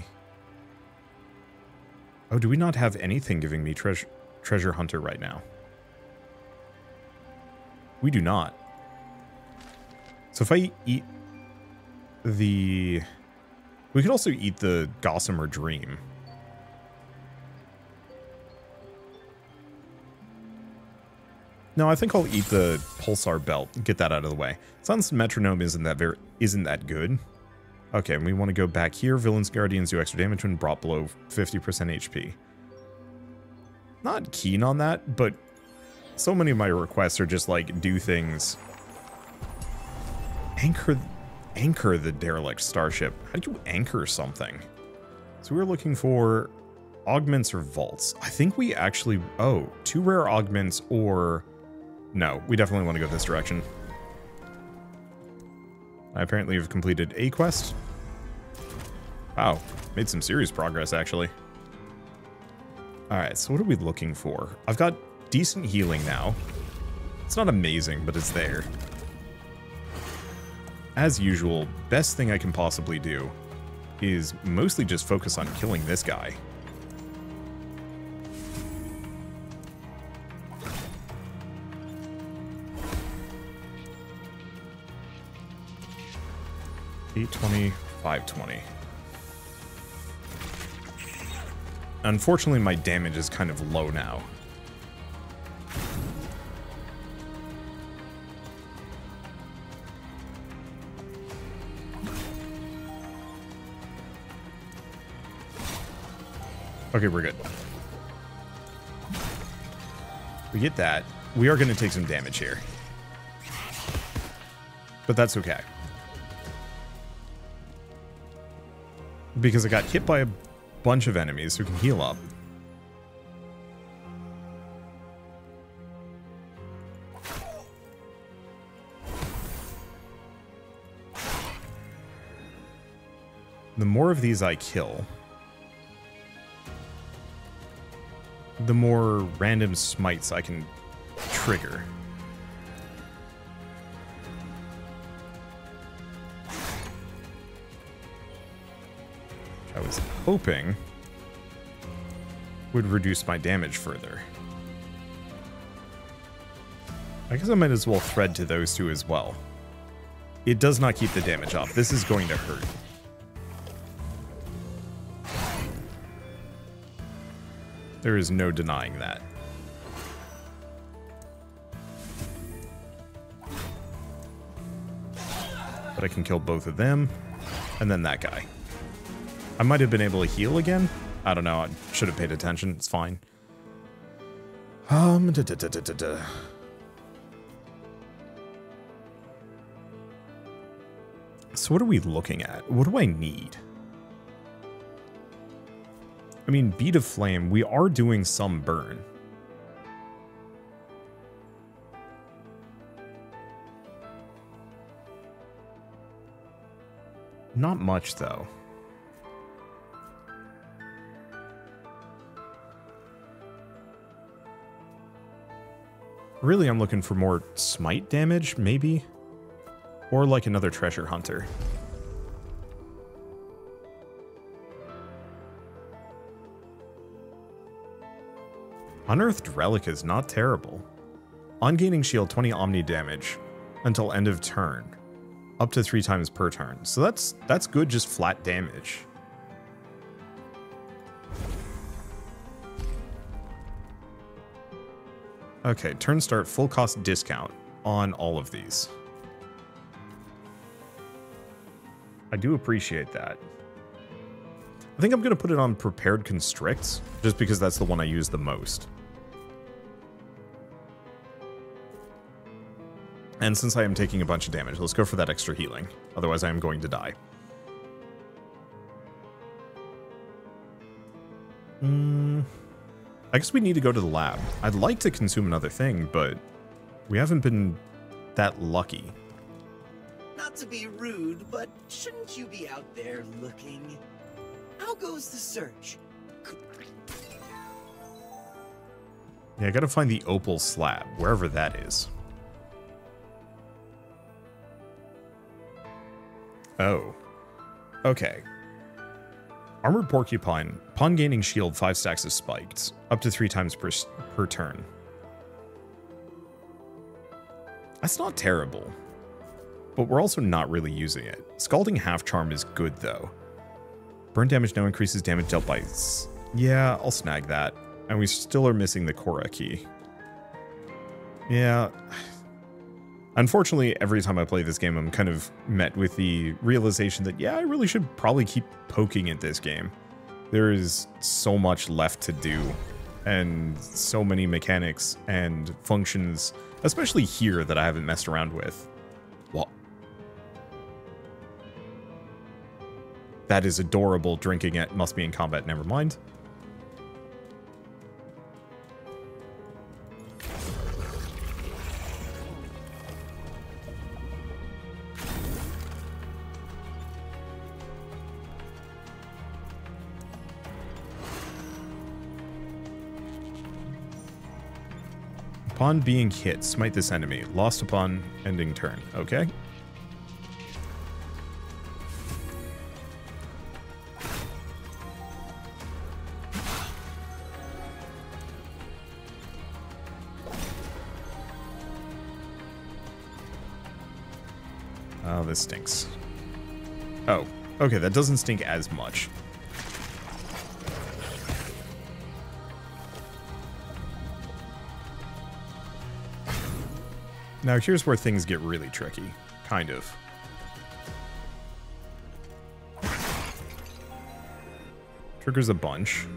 Oh, do we not have anything giving me treasure treasure hunter right now? We do not. So if I eat the... We could also eat the Gossamer Dream. No, I think I'll eat the Pulsar Belt. Get that out of the way. Sun's Metronome isn't that very isn't that good. Okay, and we want to go back here. Villains Guardians do extra damage when brought below fifty percent H P. Not keen on that, but so many of my requests are just like do things. Anchor, anchor the derelict starship. How do you anchor something? So we're looking for augments or vaults. I think we actually oh two rare augments or. No, we definitely want to go this direction. I apparently have completed a quest. Wow, made some serious progress, actually. Alright, so what are we looking for? I've got decent healing now. It's not amazing, but it's there. As usual, best thing I can possibly do is mostly just focus on killing this guy. eight twenty, five twenty. Unfortunately, my damage is kind of low now. Okay, we're good. We get that. We are going to take some damage here. But that's okay. Because I got hit by a bunch of enemies who can heal up. The more of these I kill, the more random smites I can trigger. I was hoping would reduce my damage further. I guess I might as well thread to those two as well. It does not keep the damage off. This is going to hurt. There is no denying that. But I can kill both of them and then that guy. I might have been able to heal again. I don't know. I should have paid attention. It's fine. Um, da, da, da, da, da, da. So what are we looking at? What do I need? I mean, Bead of Flame. We are doing some burn. Not much, though. Really, I'm looking for more smite damage, maybe? Or like another treasure hunter. Unearthed Relic is not terrible. On gaining shield, twenty Omni damage until end of turn. Up to three times per turn. So that's that's good, just flat damage. Okay, turn start, full cost discount on all of these. I do appreciate that. I think I'm going to put it on Prepared Constricts, just because that's the one I use the most. And since I am taking a bunch of damage, let's go for that extra healing. Otherwise, I am going to die. Hmm... I guess we need to go to the lab. I'd like to consume another thing, but we haven't been that lucky. Not to be rude, but shouldn't you be out there looking? How goes the search? Yeah, I gotta find the opal slab, wherever that is. Oh. Okay. Armored Porcupine. Upon gaining shield, five stacks of spikes, up to three times per, per turn. That's not terrible, but we're also not really using it. Scalding Half Charm is good, though. Burn damage now increases damage dealt by... Yeah, I'll snag that. And we still are missing the Korra key. Yeah. Unfortunately, every time I play this game, I'm kind of met with the realization that, yeah, I really should probably keep poking at this game. There is so much left to do, and so many mechanics and functions, especially here, that I haven't messed around with. What? That is adorable. Drinking it must be in combat. Never mind. Upon being hit, smite this enemy. Lost upon ending turn. Okay. Oh, this stinks. Oh, okay, that doesn't stink as much. Now, here's where things get really tricky. Kind of. Triggers a bunch.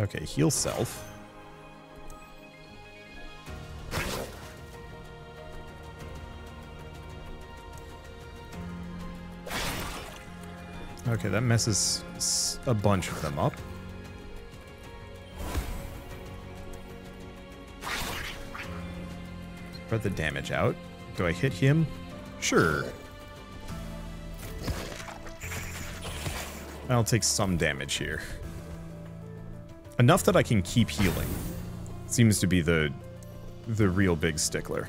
Okay, heal self. Okay, that messes a bunch of them up. Spread the damage out. Do I hit him? Sure. I'll take some damage here. Enough that I can keep healing. Seems to be the the real big stickler.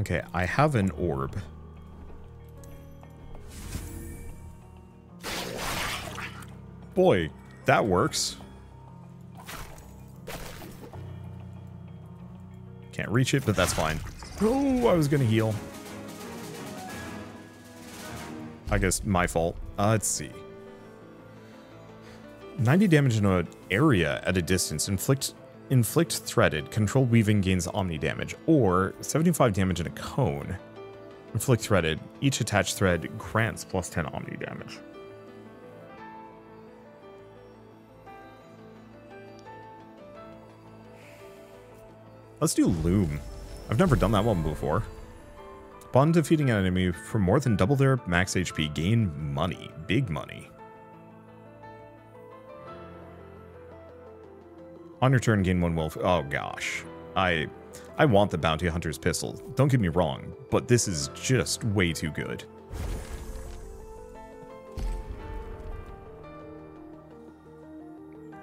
Okay, I have an orb. Boy, that works. Can't reach it, but that's fine. Oh, I was gonna heal. I guess my fault. Uh, let's see. ninety damage in an area at a distance. Inflict... Inflict threaded. Control weaving gains omni damage. Or seventy-five damage in a cone. Inflict threaded. Each attached thread grants plus ten omni damage. Let's do Loom. I've never done that one before. Upon defeating an enemy for more than double their max H P, gain money. Big money. On your turn, gain one wealth. Oh gosh, I, I want the bounty hunter's pistol. Don't get me wrong, but this is just way too good.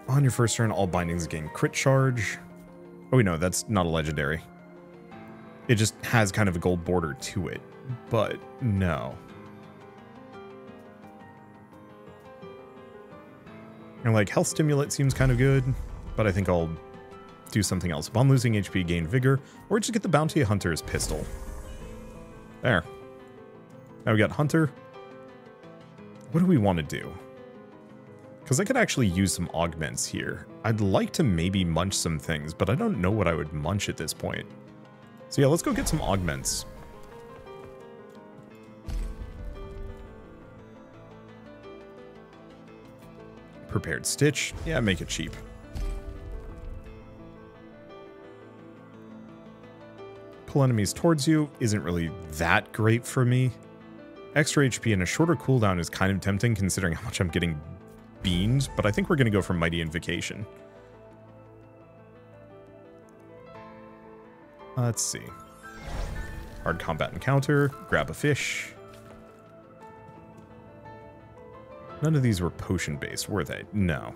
On your first turn, all bindings gain crit charge. Oh wait, no, that's not a legendary. It just has kind of a gold border to it, but no. And like health stimulate seems kind of good. But I think I'll do something else. Upon losing H P, gain vigor, or just get the bounty hunter's pistol. There. Now we got hunter. What do we want to do? Because I could actually use some augments here. I'd like to maybe munch some things, but I don't know what I would munch at this point. So yeah, let's go get some augments. Prepared stitch. Yeah, make it cheap. Pull enemies towards you isn't really that great for me. Extra H P and a shorter cooldown is kind of tempting considering how much I'm getting beamed, but I think we're going to go for Mighty Invocation. Uh, let's see. Hard combat encounter. Grab a fish. None of these were potion-based, were they? No.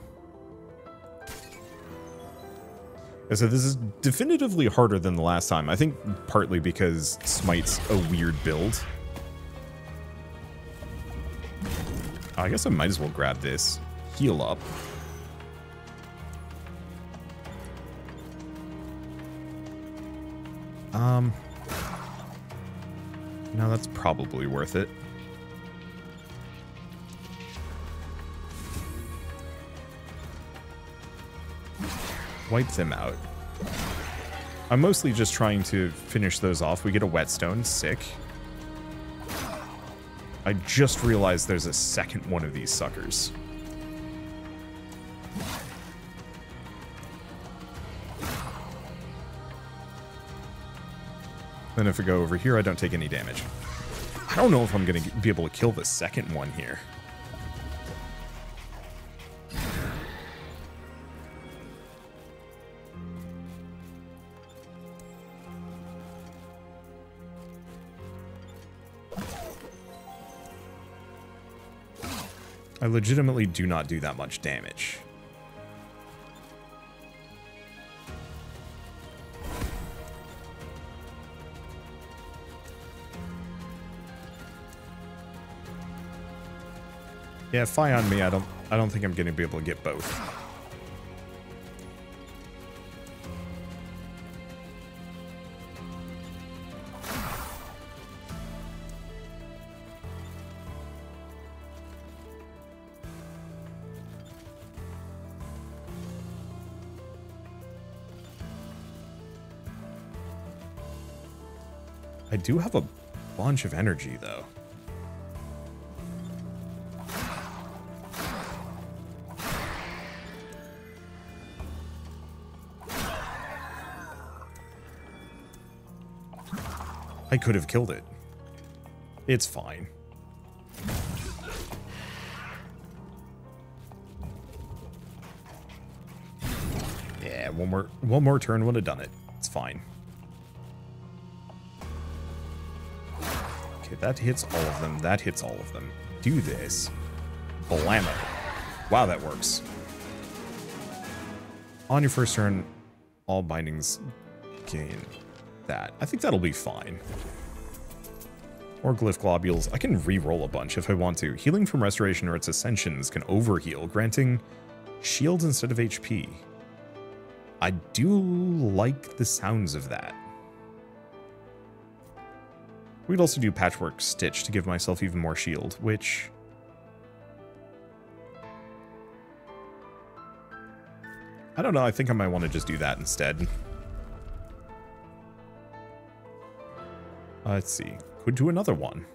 And so this is definitively harder than the last time. I think partly because Smite's a weird build. I guess I might as well grab this. Heal up. Um. No, that's probably worth it. Wipe them out. I'm mostly just trying to finish those off. We get a whetstone. Sick. I just realized there's a second one of these suckers. Then if I go over here, I don't take any damage. I don't know if I'm going to be able to kill the second one here. I legitimately do not do that much damage. Yeah, fie on me. I don't. I don't think I'm going to be able to get both. I do have a bunch of energy, though. I could have killed it. It's fine. Yeah, one more, one more turn would have done it. It's fine. That hits all of them. That hits all of them. Do this. Blammo. Wow, that works. On your first turn, all bindings gain that. I think that'll be fine. Or glyph globules. I can re-roll a bunch if I want to. Healing from restoration or its ascensions can overheal, granting shields instead of H P. I do like the sounds of that. We could also do Patchwork Stitch to give myself even more shield, which... I don't know, I think I might want to just do that instead. Uh, let's see, could do another one.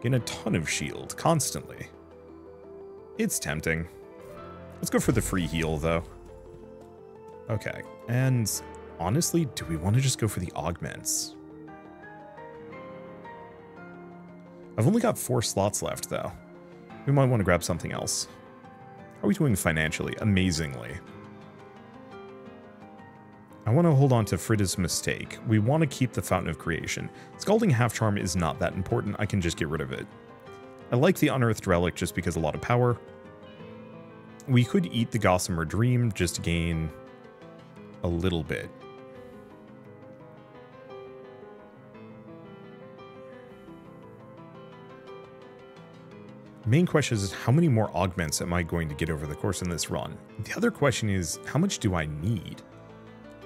Gain a ton of shield, constantly. It's tempting. Let's go for the free heal, though. Okay, and honestly, do we want to just go for the augments? I've only got four slots left, though. We might want to grab something else. How are we doing financially? Amazingly. I want to hold on to Frida's Mistake. We want to keep the Fountain of Creation. Scalding Half Charm is not that important. I can just get rid of it. I like the Unearthed Relic just because a lot of power. We could eat the Gossamer Dream just to gain a little bit. Main question is, how many more augments am I going to get over the course in this run? The other question is, how much do I need?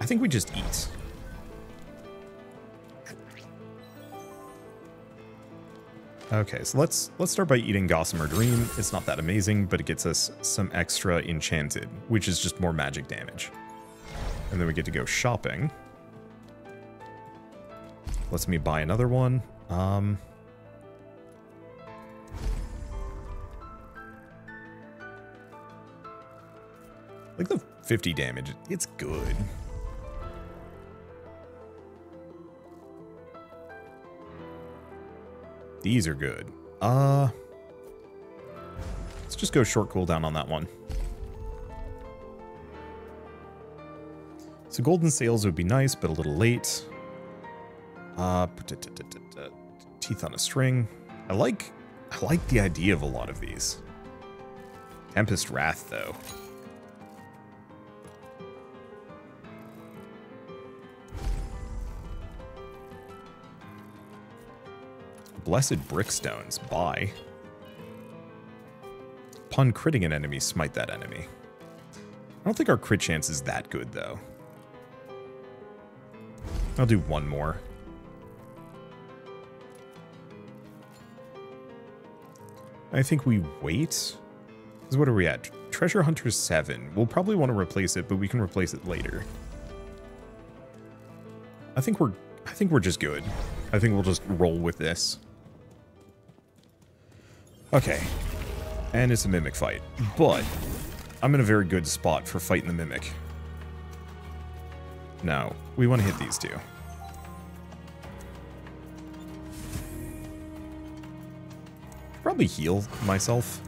I think we just eat. Okay, so let's let's start by eating Gossamer Dream. It's not that amazing, but it gets us some extra enchanted, which is just more magic damage. And then we get to go shopping. Let's me buy another one. Um... Like the fifty damage, it's good. These are good. Uh, let's just go short cooldown on that one. So golden sails would be nice, but a little late. Uh, teeth on a string. I like, I like the idea of a lot of these. Tempest Wrath, though. Blessed Brickstones, bye. Upon critting an enemy, smite that enemy. I don't think our crit chance is that good, though. I'll do one more. I think we wait. Because what are we at? Treasure Hunter seven. We'll probably want to replace it, but we can replace it later. I think we're I think we're just good. I think we'll just roll with this. Okay. And it's a mimic fight. But I'm in a very good spot for fighting the mimic. No, we want to hit these two. Probably heal myself.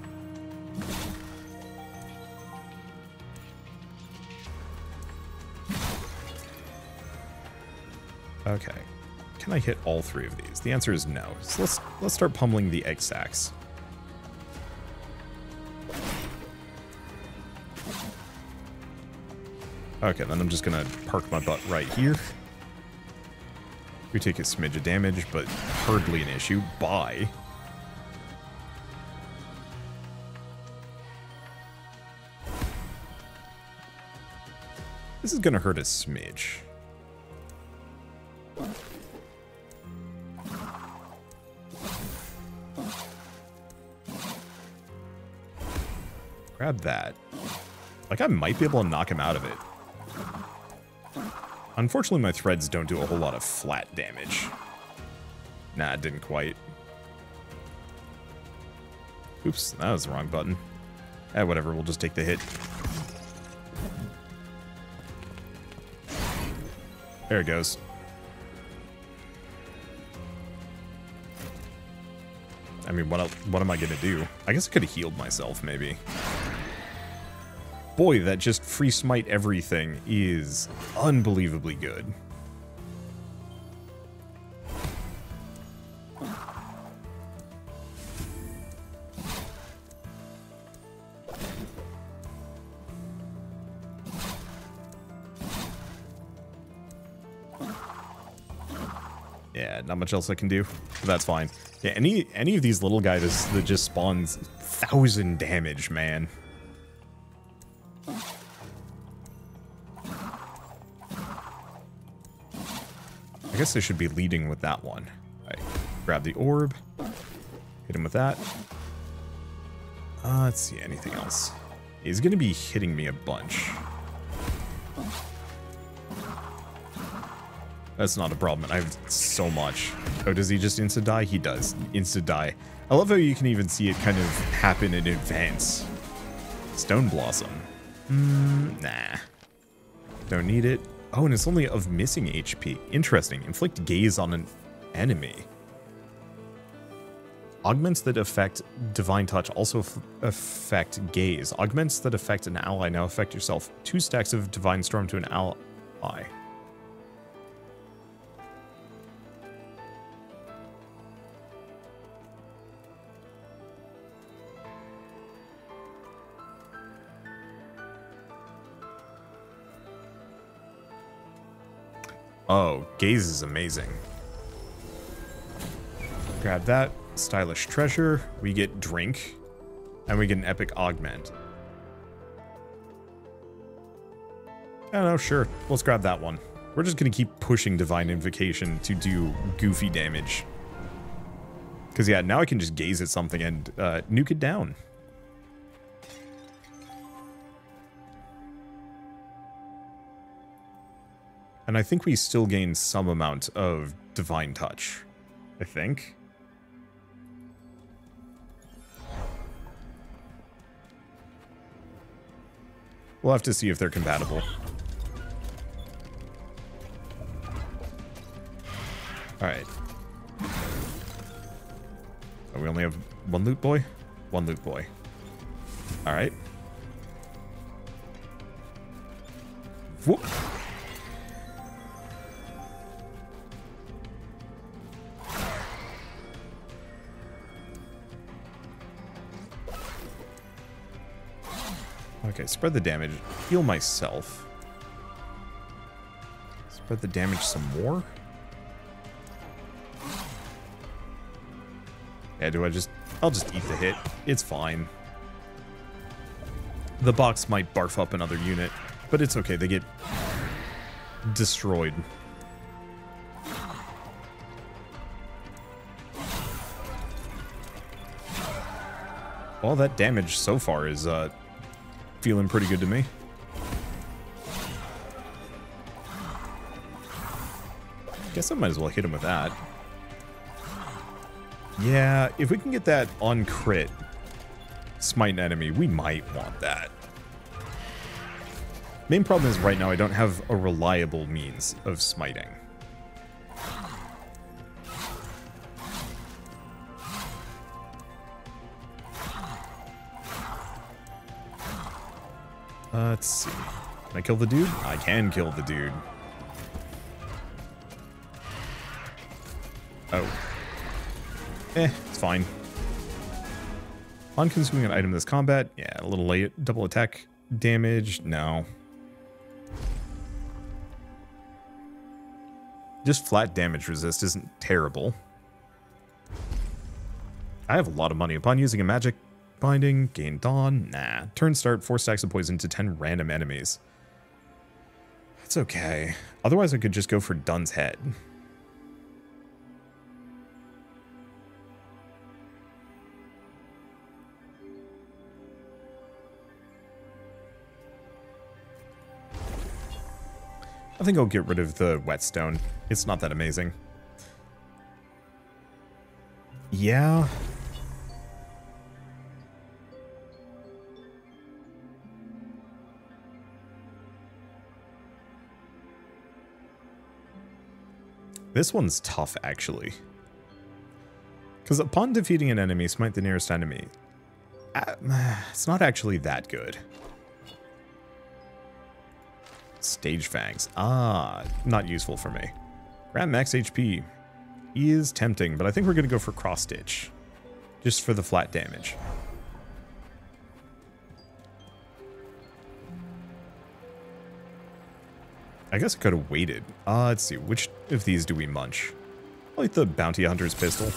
Okay. Can I hit all three of these? The answer is no. So let's let's start pummeling the egg sacs. Okay, then I'm just gonna park my butt right here. We take a smidge of damage, but hardly an issue. Bye. This is gonna hurt a smidge. Grab that. Like, I might be able to knock him out of it. Unfortunately, my threads don't do a whole lot of flat damage. Nah, it didn't quite. Oops, that was the wrong button. Eh, whatever, we'll just take the hit. There it goes. I mean, what, what am I gonna do? I guess I could have healed myself, maybe. Boy, that just free smite everything is unbelievably good. Yeah, not much else I can do, but that's fine. Yeah, any any of these little guys that just spawns one thousand damage, man. I guess I should be leading with that one. All right, grab the orb, hit him with that. Uh, let's see, anything else? He's gonna be hitting me a bunch. That's not a problem. I have so much. Oh, does he just insta die? He does insta die. I love how you can even see it kind of happen in advance. Stone Blossom. Mm, nah. Don't need it. Oh, and it's only of missing H P. Interesting. Inflict gaze on an enemy. Augments that affect divine touch also affect gaze. Augments that affect an ally now affect yourself. Two stacks of divine storm to an ally. Oh, gaze is amazing. Grab that. Stylish treasure. We get drink. And we get an epic augment. I don't know, sure. Let's grab that one. We're just going to keep pushing Divine Invocation to do goofy damage. Because, yeah, now I can just gaze at something and uh, nuke it down. And I think we still gain some amount of divine touch, I think. We'll have to see if they're compatible. Alright. Oh, we only have one loot boy? One loot boy. Alright. Whoop. Okay, spread the damage. Heal myself. Spread the damage some more? Yeah, do I just... I'll just eat the hit. It's fine. The box might barf up another unit, but it's okay. They get destroyed. All that damage so far is uh, feeling pretty good to me. Guess I might as well hit him with that. Yeah, if we can get that on crit, smite an enemy, we might want that. Main problem is right now I don't have a reliable means of smiting. Uh, let's see. Can I kill the dude? I can kill the dude. Oh. Eh, it's fine. On consuming an item this combat? Yeah, a little late. Double attack damage? No. Just flat damage resist isn't terrible. I have a lot of money. Upon using a magic... Binding, gain dawn, nah. Turn start, four stacks of poison to ten random enemies. That's okay. Otherwise, I could just go for Dun's Head. I think I'll get rid of the Whetstone. It's not that amazing. Yeah. This one's tough, actually. Because upon defeating an enemy, smite the nearest enemy. Uh, it's not actually that good. Stage fangs. Ah, not useful for me. Ram max H P is tempting, but I think we're going to go for cross stitch. Just for the flat damage. I guess I could have waited. Uh, let's see, which of these do we munch? I'll eat the bounty hunter's pistol.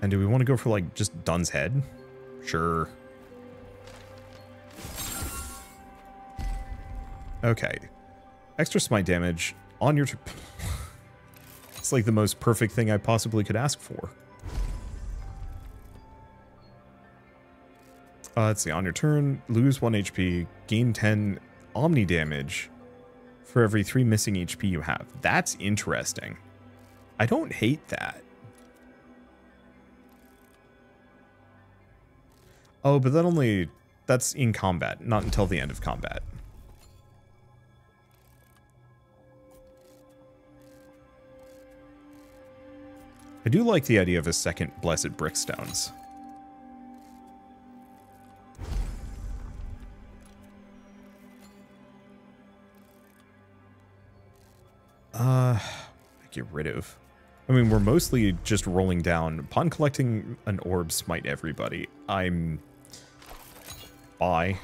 And do we want to go for, like, just Dun's Head? Sure. Okay. Extra smite damage on your... It's like the most perfect thing I possibly could ask for. Uh, let's see, on your turn, lose one H P, gain ten Omni damage for every three missing H P you have. That's interesting. I don't hate that. Oh, but that only... That's in combat, not until the end of combat. I do like the idea of a second Blessed Brickstones. Uh, get rid of. I mean, we're mostly just rolling down. Upon collecting an orb, smite everybody. I'm... Bye.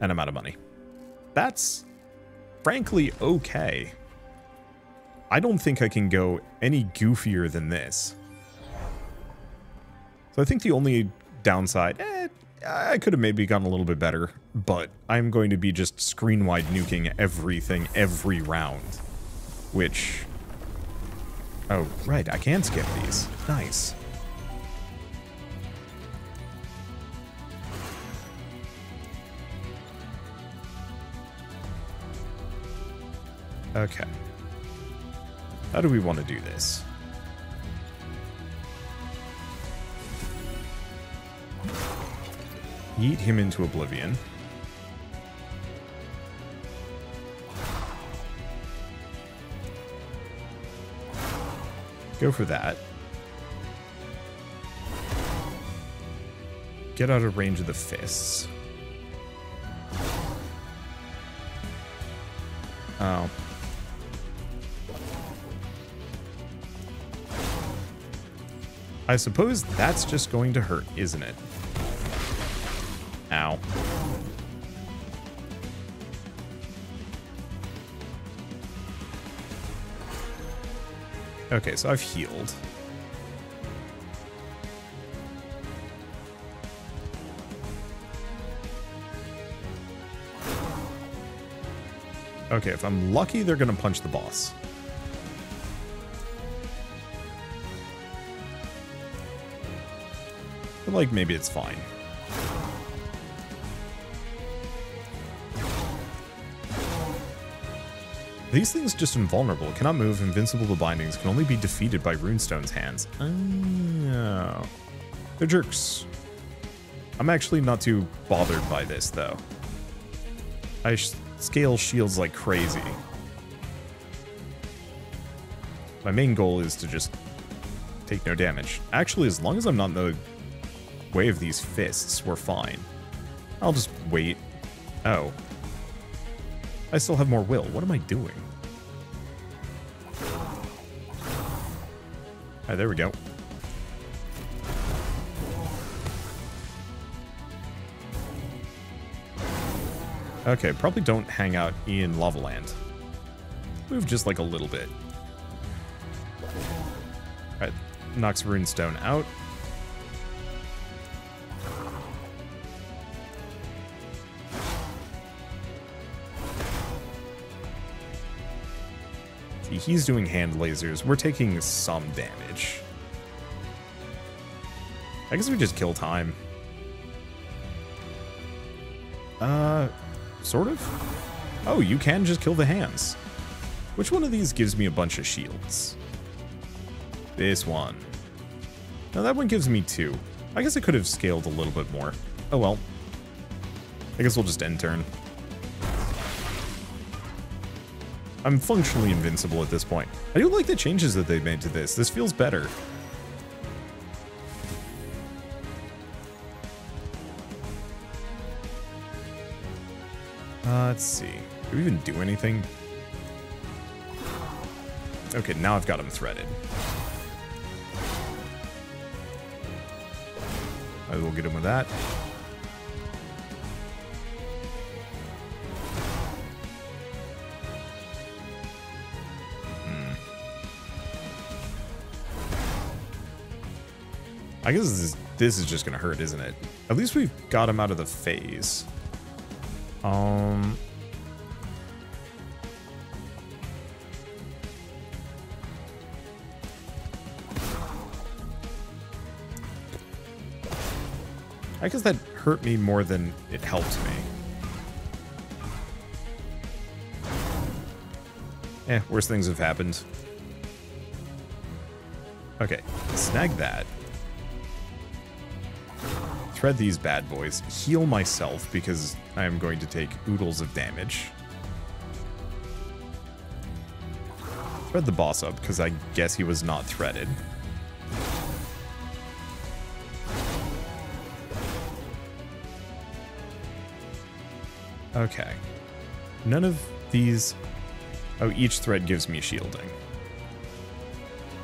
And I'm out of money. That's, frankly, okay. I don't think I can go any goofier than this. So I think the only downside... Eh, I could have maybe gone a little bit better, but I'm going to be just screen-wide nuking everything every round, which... Oh, right, I can skip these. Nice. Okay. How do we want to do this? Yeet him into oblivion. Go for that. Get out of range of the fists. Oh. I suppose that's just going to hurt, isn't it? Ow. Okay, so I've healed. Okay, if I'm lucky, they're gonna punch the boss. But, like, maybe it's fine. These things just invulnerable, cannot move, invincible to bindings, can only be defeated by Runestone's hands. Oh. They're jerks. I'm actually not too bothered by this, though. I sh scale shields like crazy. My main goal is to just take no damage. Actually, as long as I'm not in the way of these fists, we're fine. I'll just wait. Oh. I still have more will. What am I doing? Alright, there we go. Okay, probably don't hang out in Lava Land. Move just like a little bit. Alright, knocks Runestone out. He's doing hand lasers. We're taking some damage. I guess we just kill time. Uh, sort of? Oh, you can just kill the hands. Which one of these gives me a bunch of shields? This one. Now that one gives me two. I guess I could have scaled a little bit more. Oh well. I guess we'll just end turn. I'm functionally invincible at this point. I do like the changes that they've made to this. This feels better. Uh, let's see. Do we even do anything? Okay, now I've got him threaded. I will get him with that. I guess this is, this is just gonna hurt, isn't it? At least we've got him out of the phase. Um. I guess that hurt me more than it helped me. Eh, worse things have happened. Okay, snag that. Thread these bad boys, heal myself because I am going to take oodles of damage. Thread the boss up because I guess he was not threaded. Okay. None of these... Oh, each thread gives me shielding.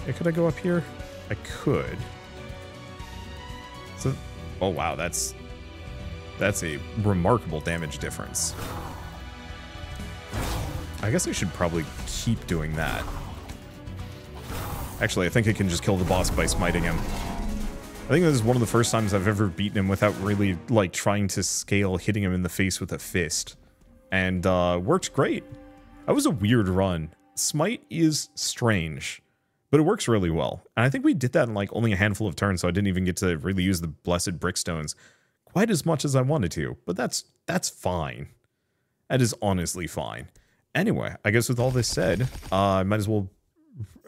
Yeah, could I go up here? I could. So... Oh wow, that's that's a remarkable damage difference. I guess I should probably keep doing that. Actually, I think I can just kill the boss by smiting him. I think this is one of the first times I've ever beaten him without really like trying to scale hitting him in the face with a fist. And uh, worked great. That was a weird run. Smite is strange. But it works really well. And I think we did that in like only a handful of turns, so I didn't even get to really use the Blessed Brickstones quite as much as I wanted to. But that's that's fine. That is honestly fine. Anyway, I guess with all this said, uh, I might as well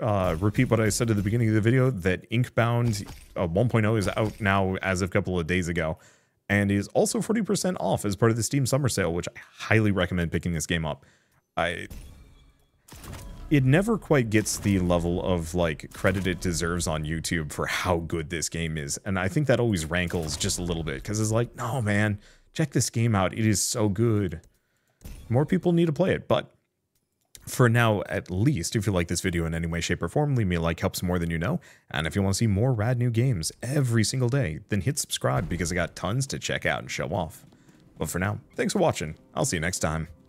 uh, repeat what I said at the beginning of the video, that Inkbound uh, one point oh is out now as of a couple of days ago, and is also forty percent off as part of the Steam Summer Sale, which I highly recommend picking this game up. I... It never quite gets the level of, like, credit it deserves on YouTube for how good this game is. And I think that always rankles just a little bit, because it's like, no, man, check this game out. It is so good. More people need to play it, but for now, at least. If you like this video in any way, shape, or form, leave me a like, helps more than you know. And if you want to see more rad new games every single day, then hit subscribe because I got tons to check out and show off. But for now, thanks for watching. I'll see you next time.